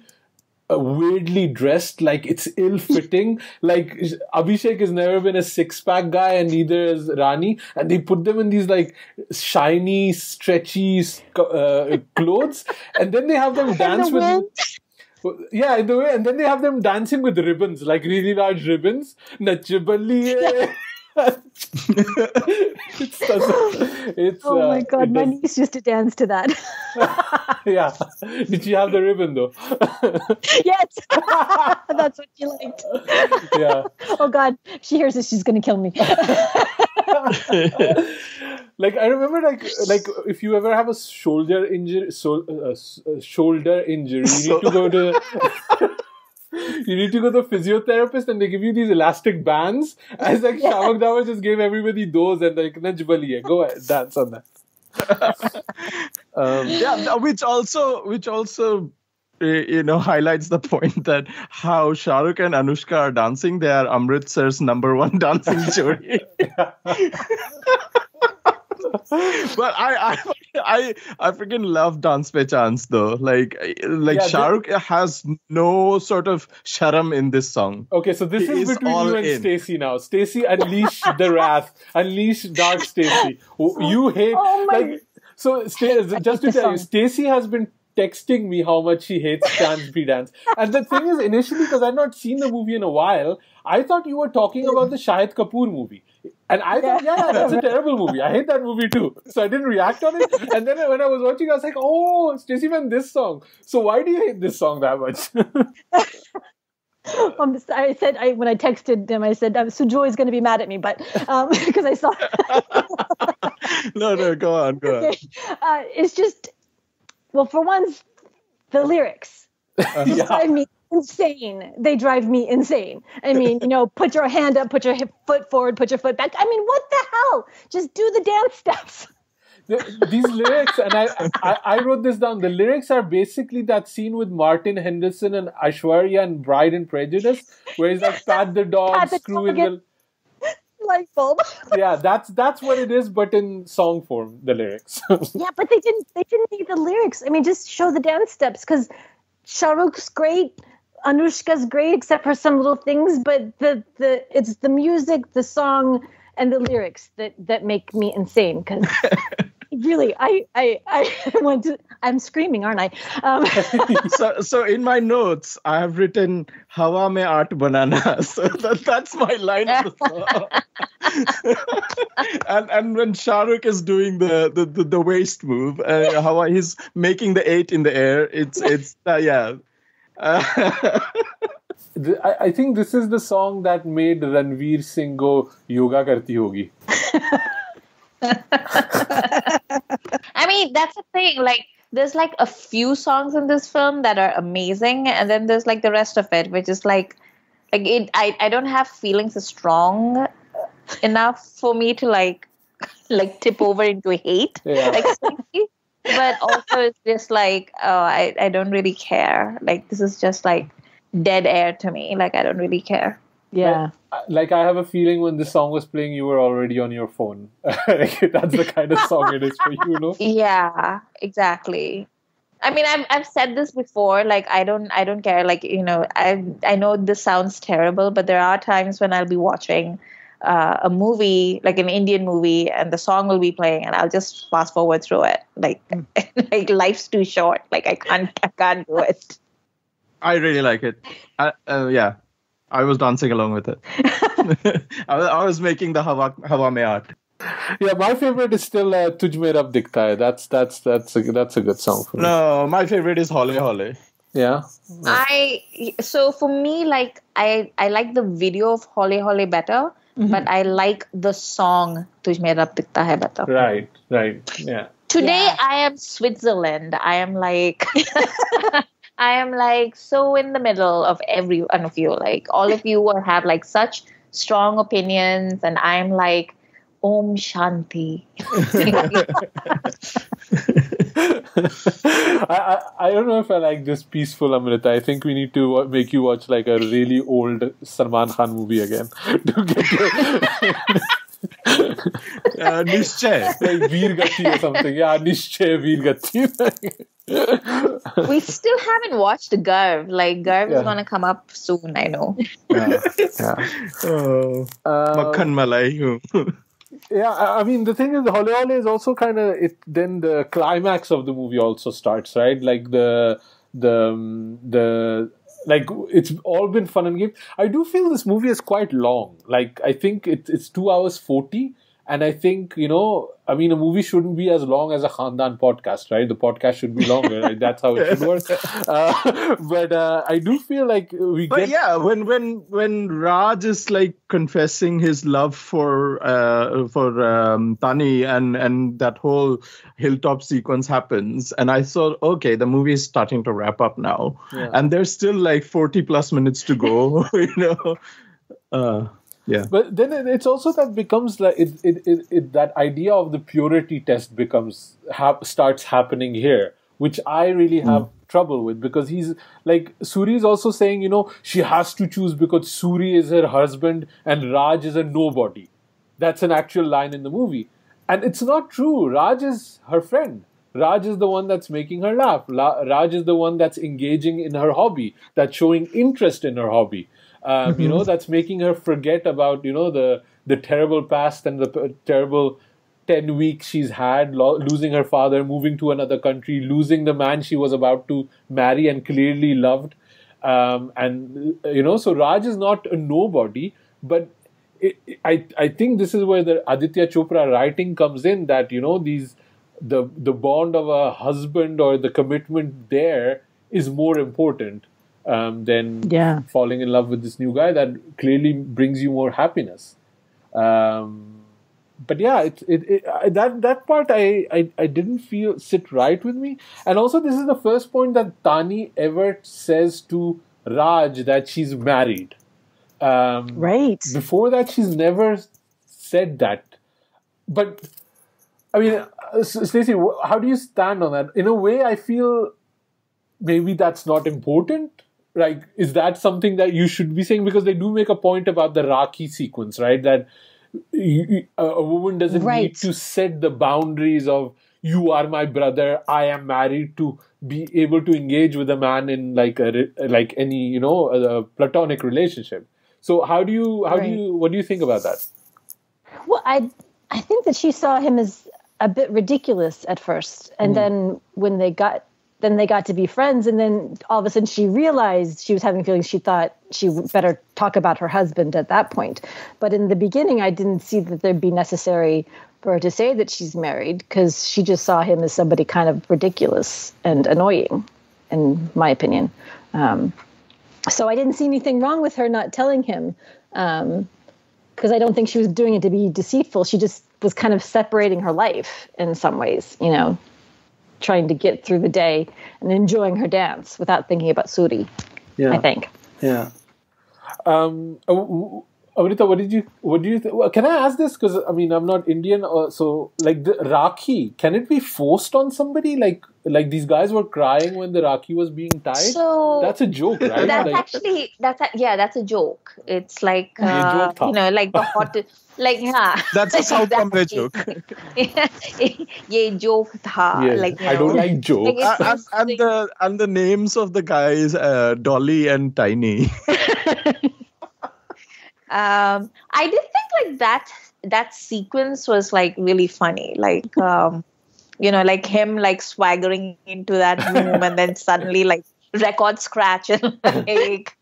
weirdly dressed, like it's ill-fitting. Like Abhishek has never been a six-pack guy, and neither is Rani. And they put them in these like shiny, stretchy clothes, and then they have them dance with. Yeah, in the way, and then they have them dancing with ribbons, like really large ribbons. Nachiballi. It's, oh my god, my niece used to dance to that. Yeah. Did she have the ribbon though? Yes. That's what she liked. Yeah. Oh god, if she hears this, she's gonna kill me. Like I remember, like if you ever have a shoulder injury, you need to go to. You need to go to the physiotherapist, and they give you these elastic bands. I was like, yeah. Shavak Dawar just gave everybody those, and like, go ahead, dance on that. Yeah, which also, you know, highlights the point that how Shah Rukh and Anushka are dancing. They are Amrit Sir's #1 dancing jodi. But I freaking love Dance Pe Chance though. Like yeah, Shah Rukh has no sort of sharam in this song. Okay, so this is between you and Stacey now. Stacey, unleash the wrath. Unleash dark Stacey. You hate... Oh my... Like, so just to tell you, Stacey has been texting me how much she hates Chance Bhi Dance. And the thing is, initially, because I've not seen the movie in a while, I thought you were talking about the Shahid Kapoor movie. And I thought, yeah, that's a terrible movie. I hate that movie too. So I didn't react on it. And then when I was watching, I was like, oh, Stacey meant this song. So why do you hate this song that much? I said, when I texted him, I said, Sujoy is going to be mad at me, but because I saw it. No, go on. It's just, well, for one, the lyrics. Yeah. Insane. They drive me insane. I mean, you know, put your hand up, put your foot forward, put your foot back. I mean, what the hell? Just do the dance steps. These lyrics, and I wrote this down. The lyrics are basically that scene with Martin Henderson and Aishwarya and Bride and Prejudice, where he's like, pat the dog, screw in the light bulb. Yeah, that's what it is, but in song form, the lyrics. Yeah, but they didn't need the lyrics. I mean, just show the dance steps, because Shah Rukh's great. Anushka's great, except for some little things, but it's the music, the song, and the lyrics that make me insane. Because really, I want to. I'm screaming, aren't I? So in my notes, I have written "Hawa mein art banana." So that's my line. and when Shah Rukh is doing the waist move, Hawa, he's making the 8 in the air. It's. I think this is the song that made Ranveer Singh go yoga karti hogi. I mean, that's the thing. Like, there's like a few songs in this film that are amazing, and then there's like the rest of it, which is like it. I don't have feelings strong enough for me to like tip over into hate. Yeah. Like, but also it's just like, oh, I don't really care. Like, this is just like dead air to me. Like, I don't really care. Yeah. Like, I have a feeling when this song was playing, you were already on your phone. Like, that's the kind of song it is for you, no? Yeah, exactly. I mean, I've said this before. Like, I don't care. Like, you know, I know this sounds terrible, but there are times when I'll be watching a movie, like an Indian movie, and the song will be playing, and I'll just fast forward through it. Like, like life's too short. Like, I can't do it. I really like it. Yeah, I was dancing along with it. I was making the hawa mein art. Yeah, my favorite is still "Tujh Mein Rab Dikhta Hai." That's a good song for me. No, my favorite is "Hole Hole." Yeah. So for me, like I like the video of "Hole Hole" better. Mm-hmm. But I like the song "Tujh Mein Rab Dikhta Hai" better. Right, yeah. Today I am Switzerland. I am like so in the middle of every one of you. Like, all of you have like such strong opinions, and I am like Om Shanti. I don't know if I like this peaceful Amrita. I think we need to make you watch like a really old Salman Khan movie again. Nishchay. Like Veer Gati or something. Yeah, Nishchay Veer Gati. We still haven't watched Garv. Like, Garv is gonna come up soon, I know. Makhan Malai. Yeah, I mean, the thing is, Hole Hole is also kind of it. Then the climax of the movie also starts, right? Like the like it's all been fun and games. I do feel this movie is quite long. Like, I think it's 2 hours 40. And I think, you know, I mean, a movie shouldn't be as long as a Khandaan podcast, right? The podcast should be longer. Right? That's how it should work. But I do feel like we get... But yeah, when Raj is like confessing his love for Tani and that whole hilltop sequence happens, and I saw, okay, the movie is starting to wrap up now. Yeah. And there's still like 40 plus minutes to go, you know. Yeah. But then it's also that becomes like it that idea of the purity test becomes starts happening here, which I really have trouble with, because he's like, Suri is also saying, you know, she has to choose because Suri is her husband and Raj is a nobody. That's an actual line in the movie, and it's not true. Raj is her friend. Raj is the one that's making her laugh. Raj is the one that's engaging in her hobby, that's showing interest in her hobby. You know, that's making her forget about, you know, the terrible past and the terrible 10 weeks she's had, losing her father, moving to another country, losing the man she was about to marry and clearly loved. And, you know, so Raj is not a nobody, but I think this is where the Aditya Chopra writing comes in, that, you know, the bond of a husband or the commitment there is more important than falling in love with this new guy that clearly brings you more happiness. But yeah, that part I didn't feel sit right with me. And also, this is the first point that Tani ever says to Raj that she's married. Right. Before that, she's never said that. But I mean, Stacey, how do you stand on that? In a way, I feel maybe that's not important. Like, is that something that you should be saying? Because they do make a point about the Rakhi sequence, right? That a woman doesn't need to set the boundaries of, you are my brother, I am married, to be able to engage with a man in like any, you know, a platonic relationship. So what do you think about that? Well, I think that she saw him as a bit ridiculous at first, and then when they got to be friends, and then all of a sudden she realized she was having feelings. She thought she better talk about her husband at that point. But in the beginning, I didn't see that there'd be necessary for her to say that she's married, because she just saw him as somebody kind of ridiculous and annoying, in my opinion. So I didn't see anything wrong with her not telling him, because I don't think she was doing it to be deceitful. She just was kind of separating her life in some ways, you know, trying to get through the day and enjoying her dance without thinking about Suri, I think. Yeah. Amrita, what do you think? Can I ask this? Because, I mean, I'm not Indian. So, like, the Rakhi, can it be forced on somebody? Like these guys were crying when the Rakhi was being tied? So, that's a joke, right? That's a joke. It's like, you know, like the hot... Like, yeah. That's a South Bombay joke. Ye joke tha. Yes. Like, I don't like jokes. Like, and the names of the guys, Dolly and Tiny. I did think like that sequence was like really funny. Like, you know, like him like swaggering into that room and then suddenly like record scratch and like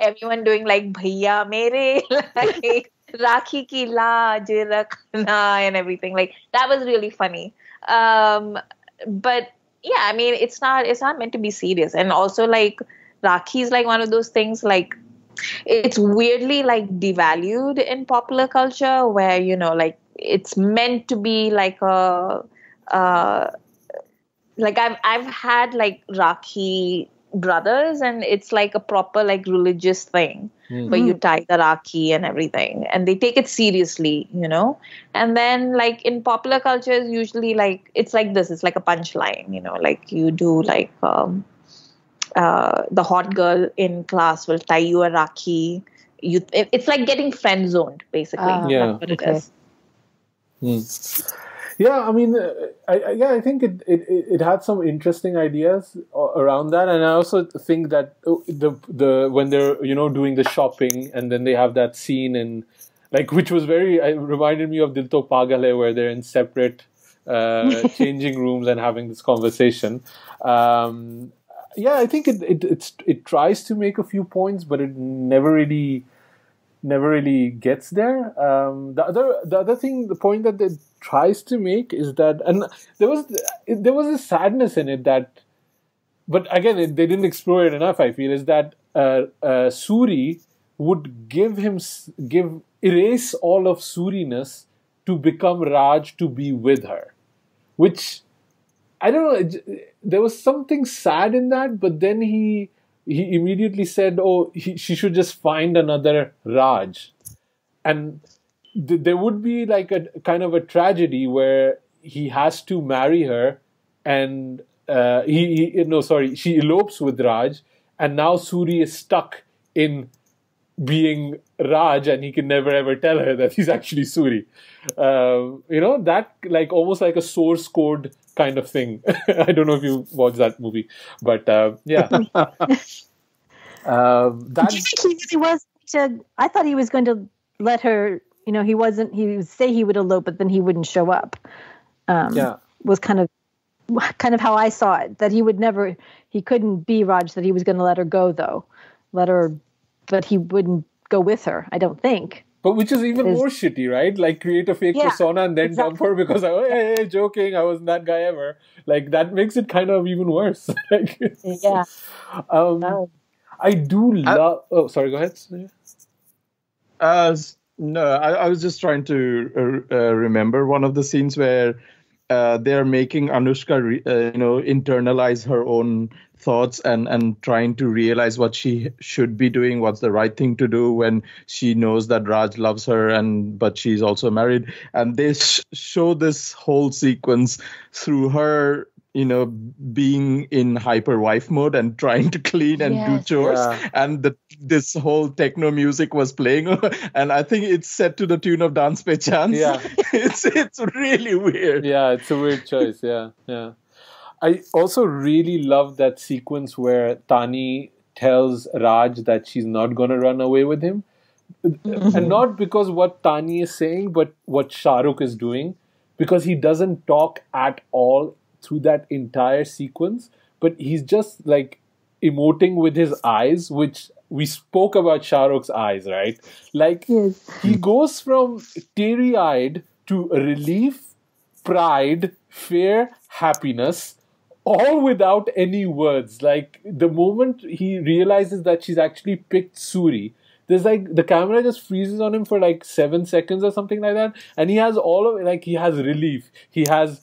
everyone doing like bhaiya mere, like Rakhi ki laaj rakhna and everything. Like, that was really funny. But yeah, I mean, it's not meant to be serious. And also, like, Rakhi is like one of those things, like, it's weirdly like devalued in popular culture, where, you know, like, it's meant to be like a like I've had like Rakhi brothers, and it's like a proper like religious thing where you tie the Rakhi and everything, and they take it seriously, you know. And then like in popular culture, is usually like it's like this, it's like a punchline, you know, like you do like the hot girl in class will tie you a Rakhi. It's like getting friend zoned, basically. Yeah. That's what it is. Yeah, I mean, I think it had some interesting ideas around that, and I also think that the when they're doing the shopping, and then they have that scene in, like, which was very reminded me of Dil To Pagal Hai, where they're in separate changing rooms and having this conversation. Yeah, I think it tries to make a few points, but it never really gets there. The point that it tries to make is that, and there was a sadness in it that, but again, they didn't explore it enough, I feel, is that Suri would erase all of Suriness to become Raj, to be with her, which, I don't know, there was something sad in that, but then he immediately said, oh, she should just find another Raj. And there would be like a kind of a tragedy where he has to marry her, and she elopes with Raj, and now Suri is stuck in being Raj, and he can never ever tell her that he's actually Suri. That, like, almost like a source code kind of thing. I don't know if you watched that movie, but yeah. Did you think he really was? I thought he was going to let her. He wasn't. He would say he would elope, but then he wouldn't show up. Yeah, was kind of how I saw it. That he would never. He couldn't be Raj. That he was going to let her go, though. But he wouldn't go with her, I don't think. But which is even more shitty, right? Like, create a fake persona and then dump her because, joking, I wasn't that guy ever. Like, that makes it kind of even worse. Yeah. I do love... Oh, sorry, go ahead. No, I was just trying to remember one of the scenes where they're making Anushka, internalize her own thoughts and trying to realize what she should be doing, what's the right thing to do when she knows that Raj loves her, but she's also married. And they show this whole sequence through her, being in hyper wife mode and trying to clean and do chores. Yeah. And this whole techno music was playing. And I think it's set to the tune of Dance Pe Chance. Yeah. It's really weird. Yeah, it's a weird choice. Yeah, yeah. I also really love that sequence where Tani tells Raj that she's not going to run away with him. And not because what Tani is saying, but what Shah Rukh is doing. Because he doesn't talk at all through that entire sequence. But he's just, like, emoting with his eyes, which we spoke about Shah Rukh's eyes, right? Like, he goes from teary-eyed to relief, pride, fear, happiness, all without any words. Like, the moment he realizes that she's actually picked Suri, there's like the camera just freezes on him for like 7 seconds or something like that. And he has all of it. Like, he has relief. He has,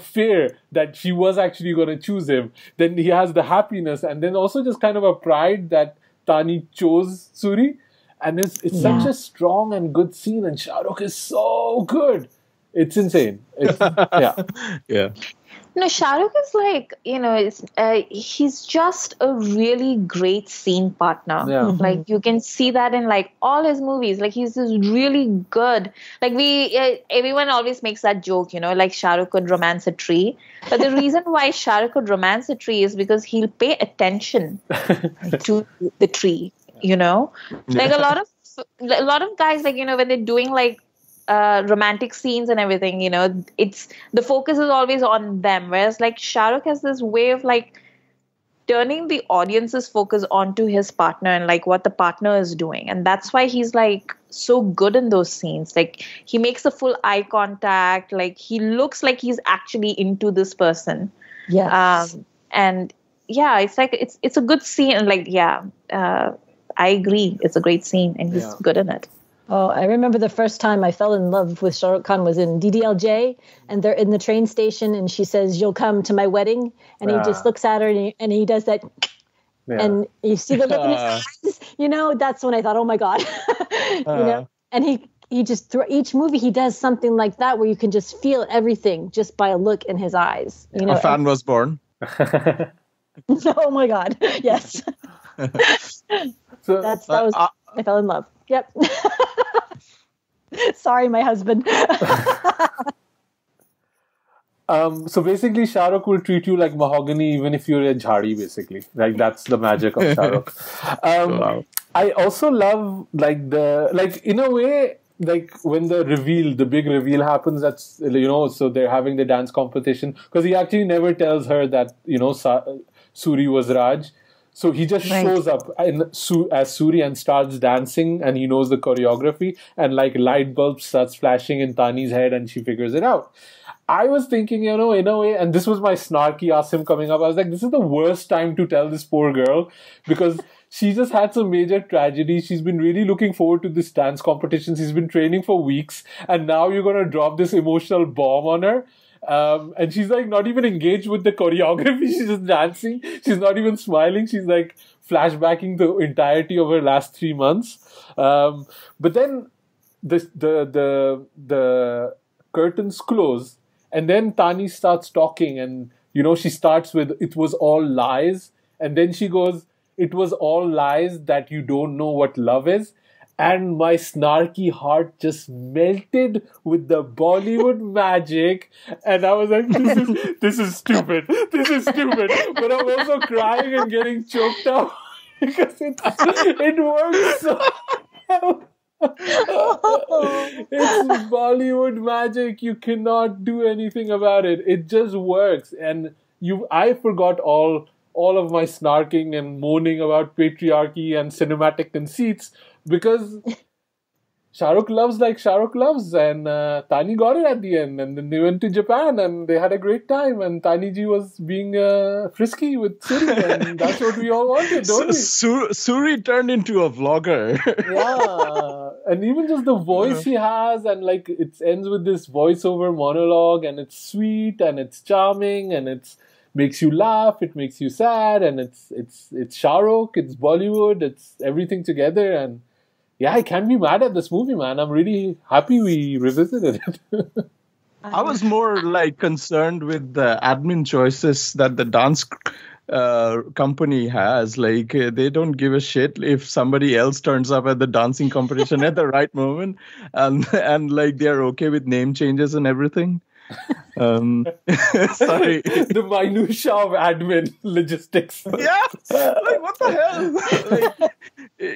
fear that she was actually going to choose him. Then he has the happiness. And then also just kind of a pride that Tani chose Suri. And it's such a strong and good scene. And Shah Rukh is so good. It's insane. Yeah. No, Shah Rukh is like, he's just a really great scene partner. Yeah. Like, you can see that in, like, all his movies. Like, he's just really good. Like, everyone always makes that joke, like Shah Rukh could romance a tree. But the reason why Shah Rukh could romance a tree is because he'll pay attention to the tree, Like, a lot of guys, like, when they're doing, like, romantic scenes and everything, it's the focus is always on them, whereas like Shah Rukh has this way of like turning the audience's focus onto his partner and like what the partner is doing, and that's why he's like so good in those scenes. Like, he makes a full eye contact, like he looks like he's actually into this person. It's like it's a good scene, and like I agree, it's a great scene and he's good in it. Oh, I remember the first time I fell in love with Shah Rukh Khan was in DDLJ, and they're in the train station, and she says, "You'll come to my wedding," and he just looks at her, and he does that, and you see the look in his eyes. That's when I thought, "Oh my God," And he just through each movie he does something like that where you can just feel everything just by a look in his eyes. A fan was born. Oh my God! Yes. So, I fell in love. Yep. Sorry, my husband. So basically, Shah Rukh will treat you like mahogany even if you're a jhadi, basically. Like, that's the magic of Shah Rukh. Wow. I also love, like, in a way, like, when the big reveal happens, that's, you know, so they're having the dance competition. Because he actually never tells her that, you know, Suri was Raj. So he just shows up as Suri and starts dancing, and he knows the choreography, and like light bulb starts flashing in Tani's head and she figures it out. I was thinking, you know, in a way, and this was my snarky ass him coming up, I was like, this is the worst time to tell this poor girl, because she just had some major tragedy. She's been really looking forward to this dance competition. She's been training for weeks, and now you're going to drop this emotional bomb on her. And she's like not even engaged with the choreography. She's just dancing. She's not even smiling. She's like flashbacking the entirety of her last 3 months. But then the curtains close, and then Tani starts talking, and you know she starts with "It was all lies," and then she goes, "It was all lies that you don't know what love is." And my snarky heart just melted with the Bollywood magic. And I was like, this is stupid. This is stupid. But I'm also crying and getting choked up because it works so well. It's Bollywood magic. You cannot do anything about it. It just works. And I forgot all of my snarking and moaning about patriarchy and cinematic conceits, because Shah Rukh loves like Shah Rukh loves, and Tani got it at the end, and then they went to Japan and they had a great time, and Taniji was being frisky with Suri, and that's what we all wanted, don't we? Suri turned into a vlogger. Yeah, and even just the voice he has, and like it ends with this voiceover monologue, and it's sweet and it's charming and it's makes you laugh, it makes you sad, and it's Shah Rukh, it's Bollywood, it's everything together. And yeah, I can't be mad at this movie, man. I'm really happy we revisited it. I was more like concerned with the admin choices that the dance company has. Like they don't give a shit if somebody else turns up at the dancing competition at the right moment, and like they're okay with name changes and everything. Sorry. The minutia of admin logistics. Yeah, like what the hell? Like,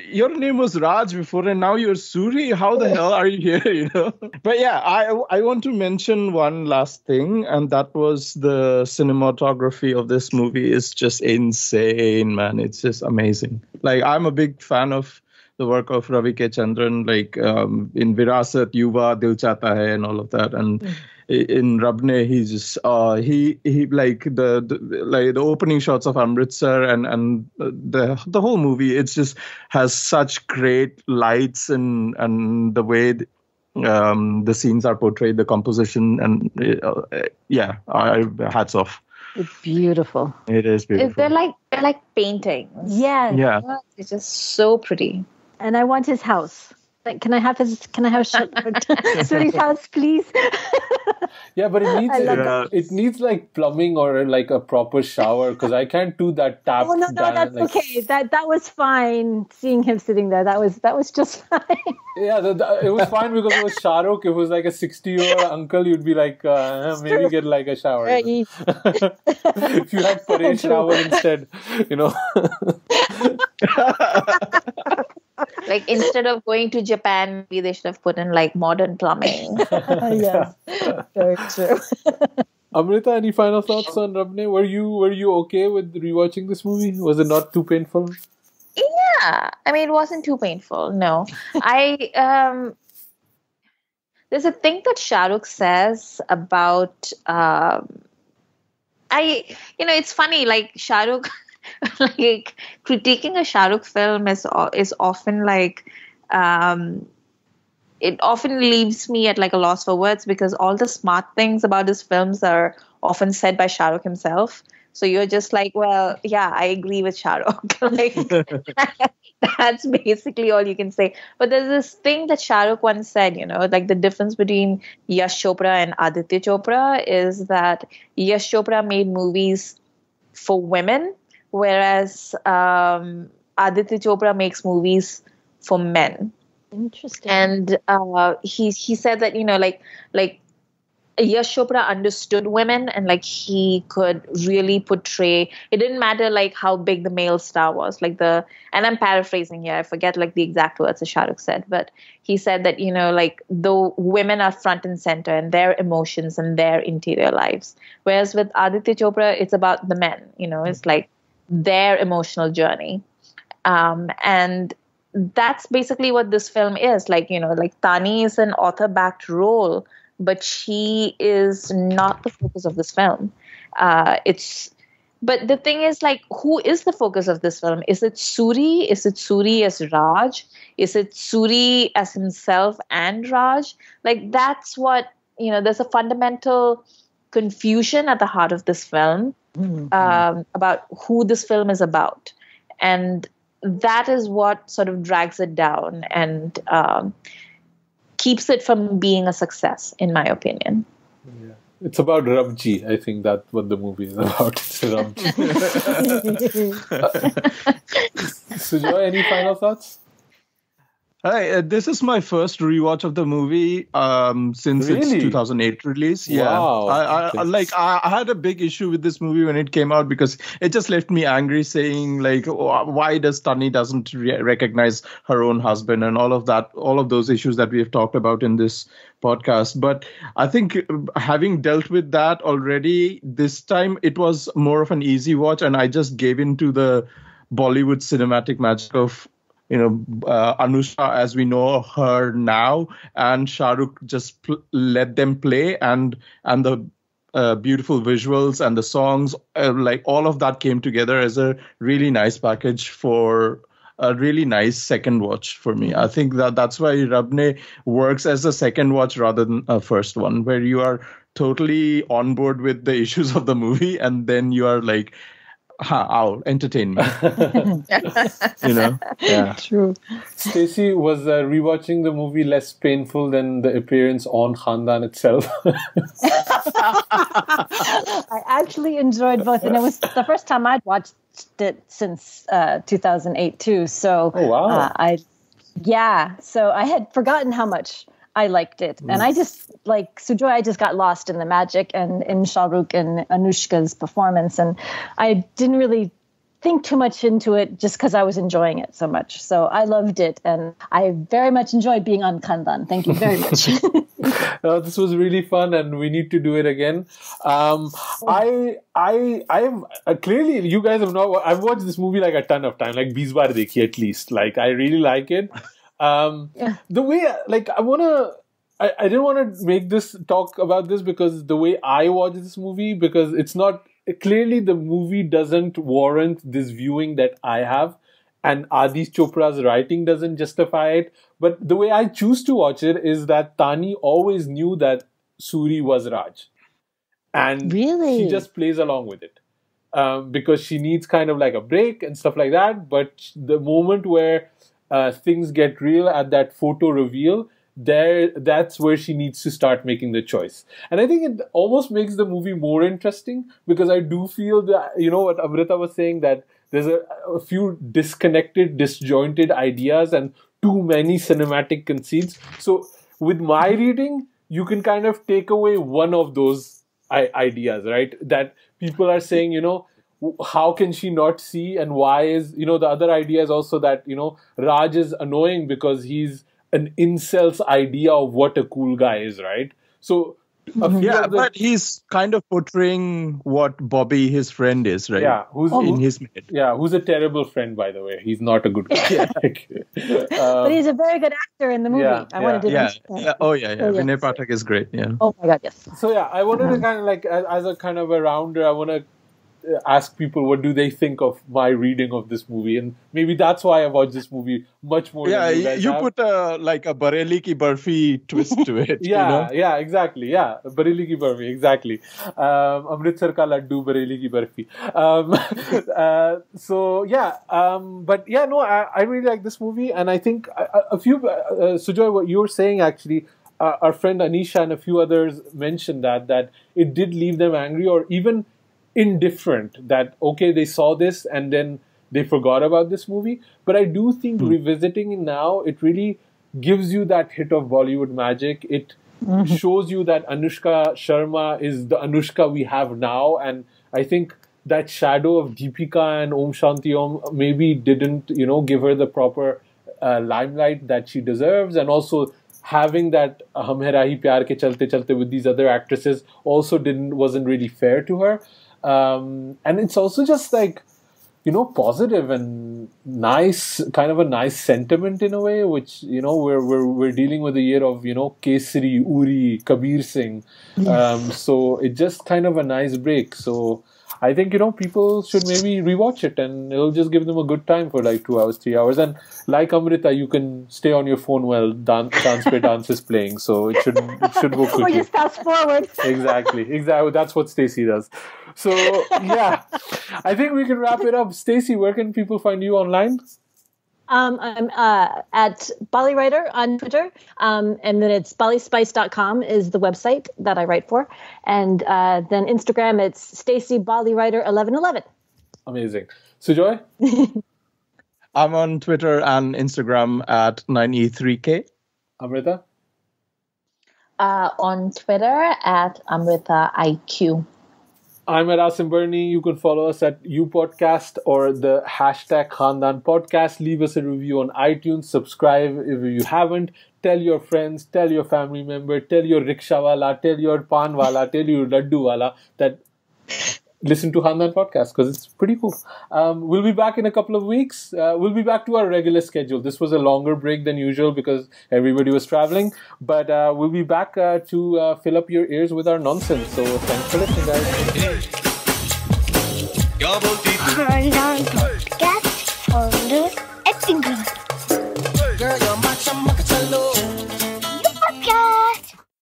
your name was Raj before, and now you're Suri. How the hell are you here? You know. But yeah, I want to mention one last thing, and that was the cinematography of this movie is just insane, man. It's just amazing. Like I'm a big fan of the work of Ravi K. Chandran, like in Virasat, Yuva, Dil Chata Hai, and all of that, and. In Rab Ne, he's just he like the opening shots of Amritsar and the whole movie. It just has such great lights and the way the scenes are portrayed, the composition, and yeah, hats off. It's beautiful. It is beautiful. They're like paintings. Yes. Yeah. It's just so pretty. And I want his house. Like, can I have Suri's house, please? Yeah, but it needs like plumbing or like a proper shower, because I can't do that tap. Oh, no, that's like, okay. That was fine. Seeing him sitting there, that was just fine. Yeah, it was fine because it was Shah Rukh. If it was like a 60-year-old uncle, you'd be like, maybe get like a shower. If you had parade shower instead, you know. Like instead of going to Japan, maybe they should have put in like modern plumbing. Yes, very true. Amrita, any final thoughts on Rab Ne? Were you okay with rewatching this movie? Was it not too painful? Yeah, I mean, it wasn't too painful. No, there's a thing that Shah Rukh says about it's funny, like Shah Rukh. Like critiquing a Shah Rukh film is often like it often leaves me at like a loss for words, because all the smart things about his films are often said by Shah Rukh himself. So you're just like, well, yeah, I agree with Shah Rukh. Like that's basically all you can say. But there's this thing that Shah Rukh once said, you know, like the difference between Yash Chopra and Aditya Chopra is that Yash Chopra made movies for women, whereas Aditya Chopra makes movies for men. Interesting. And he said that, you know, like Yash Chopra understood women, and like he could really portray, it didn't matter like how big the male star was, like the, and I'm paraphrasing here, I forget like the exact words that Shah Rukh said, but he said that, you know, like though women are front and center and their emotions and their interior lives, whereas with Aditya Chopra it's about the men, you know, it's like their emotional journey, and that's basically what this film is like, you know, like Tani is an author-backed role, but she is not the focus of this film. But the thing is, like, who is the focus of this film? Is it Suri? Is it Suri as Raj? Is it Suri as himself and Raj? Like, that's what, you know, there's a fundamental confusion at the heart of this film, about who this film is about. And that is what sort of drags it down and keeps it from being a success, in my opinion. Yeah. It's about Rabji. I think that's what the movie is about. It's Rabji. Sujoy, any final thoughts? Hi, this is my first rewatch of the movie since its 2008 release. Yeah, wow. I had a big issue with this movie when it came out because it just left me angry, saying like, oh, why does Tani doesn't recognize her own husband and all of that, all of those issues that we have talked about in this podcast. But I think having dealt with that already, this time it was more of an easy watch, and I just gave in to the Bollywood cinematic magic of, you know, Anushka as we know her now, and Shah Rukh just let them play, and the beautiful visuals and the songs, like all of that came together as a really nice package for a really nice second watch for me. I think that's why Rab Ne works as a second watch rather than a first one, where you are totally on board with the issues of the movie, and then you are like, I'll entertain me. You know? Yeah. True. Stacey, was rewatching the movie less painful than the appearance on Khandaan itself? I actually enjoyed both, and it was the first time I'd watched it since 2008 too. So, oh, wow. So I had forgotten how much I liked it. And I just, like Sujoy, I just got lost in the magic and in Shah Rukh and Anushka's performance. And I didn't really think too much into it just because I was enjoying it so much. So I loved it. And I very much enjoyed being on Khandaan. Thank you very much. This was really fun, and we need to do it again. I am clearly, you guys have not, I've watched this movie like a ton of time, like 20 baar dekhi at least. Like, I really like it. The way, like, I didn't want to make this talk about this because the way I watch this movie, because it's not, clearly the movie doesn't warrant this viewing that I have, and Adi Chopra's writing doesn't justify it. But the way I choose to watch it is that Tani always knew that Suri was Raj, and she just plays along with it, because she needs kind of like a break and stuff like that. But the moment where things get real at that photo reveal, that's where she needs to start making the choice. And I think it almost makes the movie more interesting, because I do feel that, you know, what Amrita was saying, that there's a few disconnected, disjointed ideas and too many cinematic conceits. So with my reading, you can kind of take away one of those ideas, right? That people are saying, you know, how can she not see, and why is, you know, the other idea is also that, you know, Raj is annoying because he's an incel's idea of what a cool guy is, right? So but he's kind of portraying what Bobby, his friend, is, right? Yeah, who's in his head. Yeah, who's a terrible friend, by the way. He's not a good guy. But he's a very good actor in the movie. I wanted to mention that. Vinay Pathak is great. Yeah. Oh my God, yes. So yeah, I wanted to kind of like, as a kind of a rounder, I want to ask people what do they think of my reading of this movie, and maybe that's why I watched this movie much more than you guys have. Put a Bareilly Ki Barfi twist to it. Exactly Bareilly Ki Barfi, exactly. Amritsar Ka Laddu, Bareilly Ki Barfi. I really like this movie, and I think a few Sujoy, what you were saying actually, our friend Anisha and a few others mentioned that it did leave them angry or even indifferent, that okay, they saw this and then they forgot about this movie. But I do think revisiting it now, it really gives you that hit of Bollywood magic. It shows you that Anushka Sharma is the Anushka we have now. And I think that shadow of Deepika and Om Shanti Om maybe didn't, you know, give her the proper limelight that she deserves. And also having that Hum Hai Rahi Pyar Ke Chalte Chalte with these other actresses also wasn't really fair to her. And it's also just like, you know, positive and nice, kind of a nice sentiment in a way, which, you know, we're dealing with a year of, you know, Kesari, Uri, Kabir Singh. So it's just kind of a nice break. So I think, you know, people should maybe rewatch it and it'll just give them a good time for like 2 hours, 3 hours. And like Amrita, you can stay on your phone while Dance Pe Dance is playing. So it should go quickly. Or just fast forward. Exactly. That's what Stacey does. So, yeah, I think we can wrap it up. Stacey, where can people find you online? I'm at BollyWriter on Twitter, and then it's bollyspice.com is the website that I write for, and then Instagram it's Stacey BollyWriter 1111. Amazing. Sujoy? I'm on Twitter and Instagram at 9e3k. Amrita? On Twitter at AmritaIQ. I'm at Asim Bernie. You can follow us at You Podcast or the hashtag Khandaan Podcast. Leave us a review on iTunes. Subscribe if you haven't. Tell your friends, tell your family member, tell your rickshawala, tell your panwala, tell your ladduwala that listen to Khandaan Podcast because it's pretty cool. We'll be back in a couple of weeks. We'll be back to our regular schedule. This was a longer break than usual because everybody was traveling. But we'll be back to fill up your ears with our nonsense. So thanks for listening, guys. Khandaan Podcast on the acting.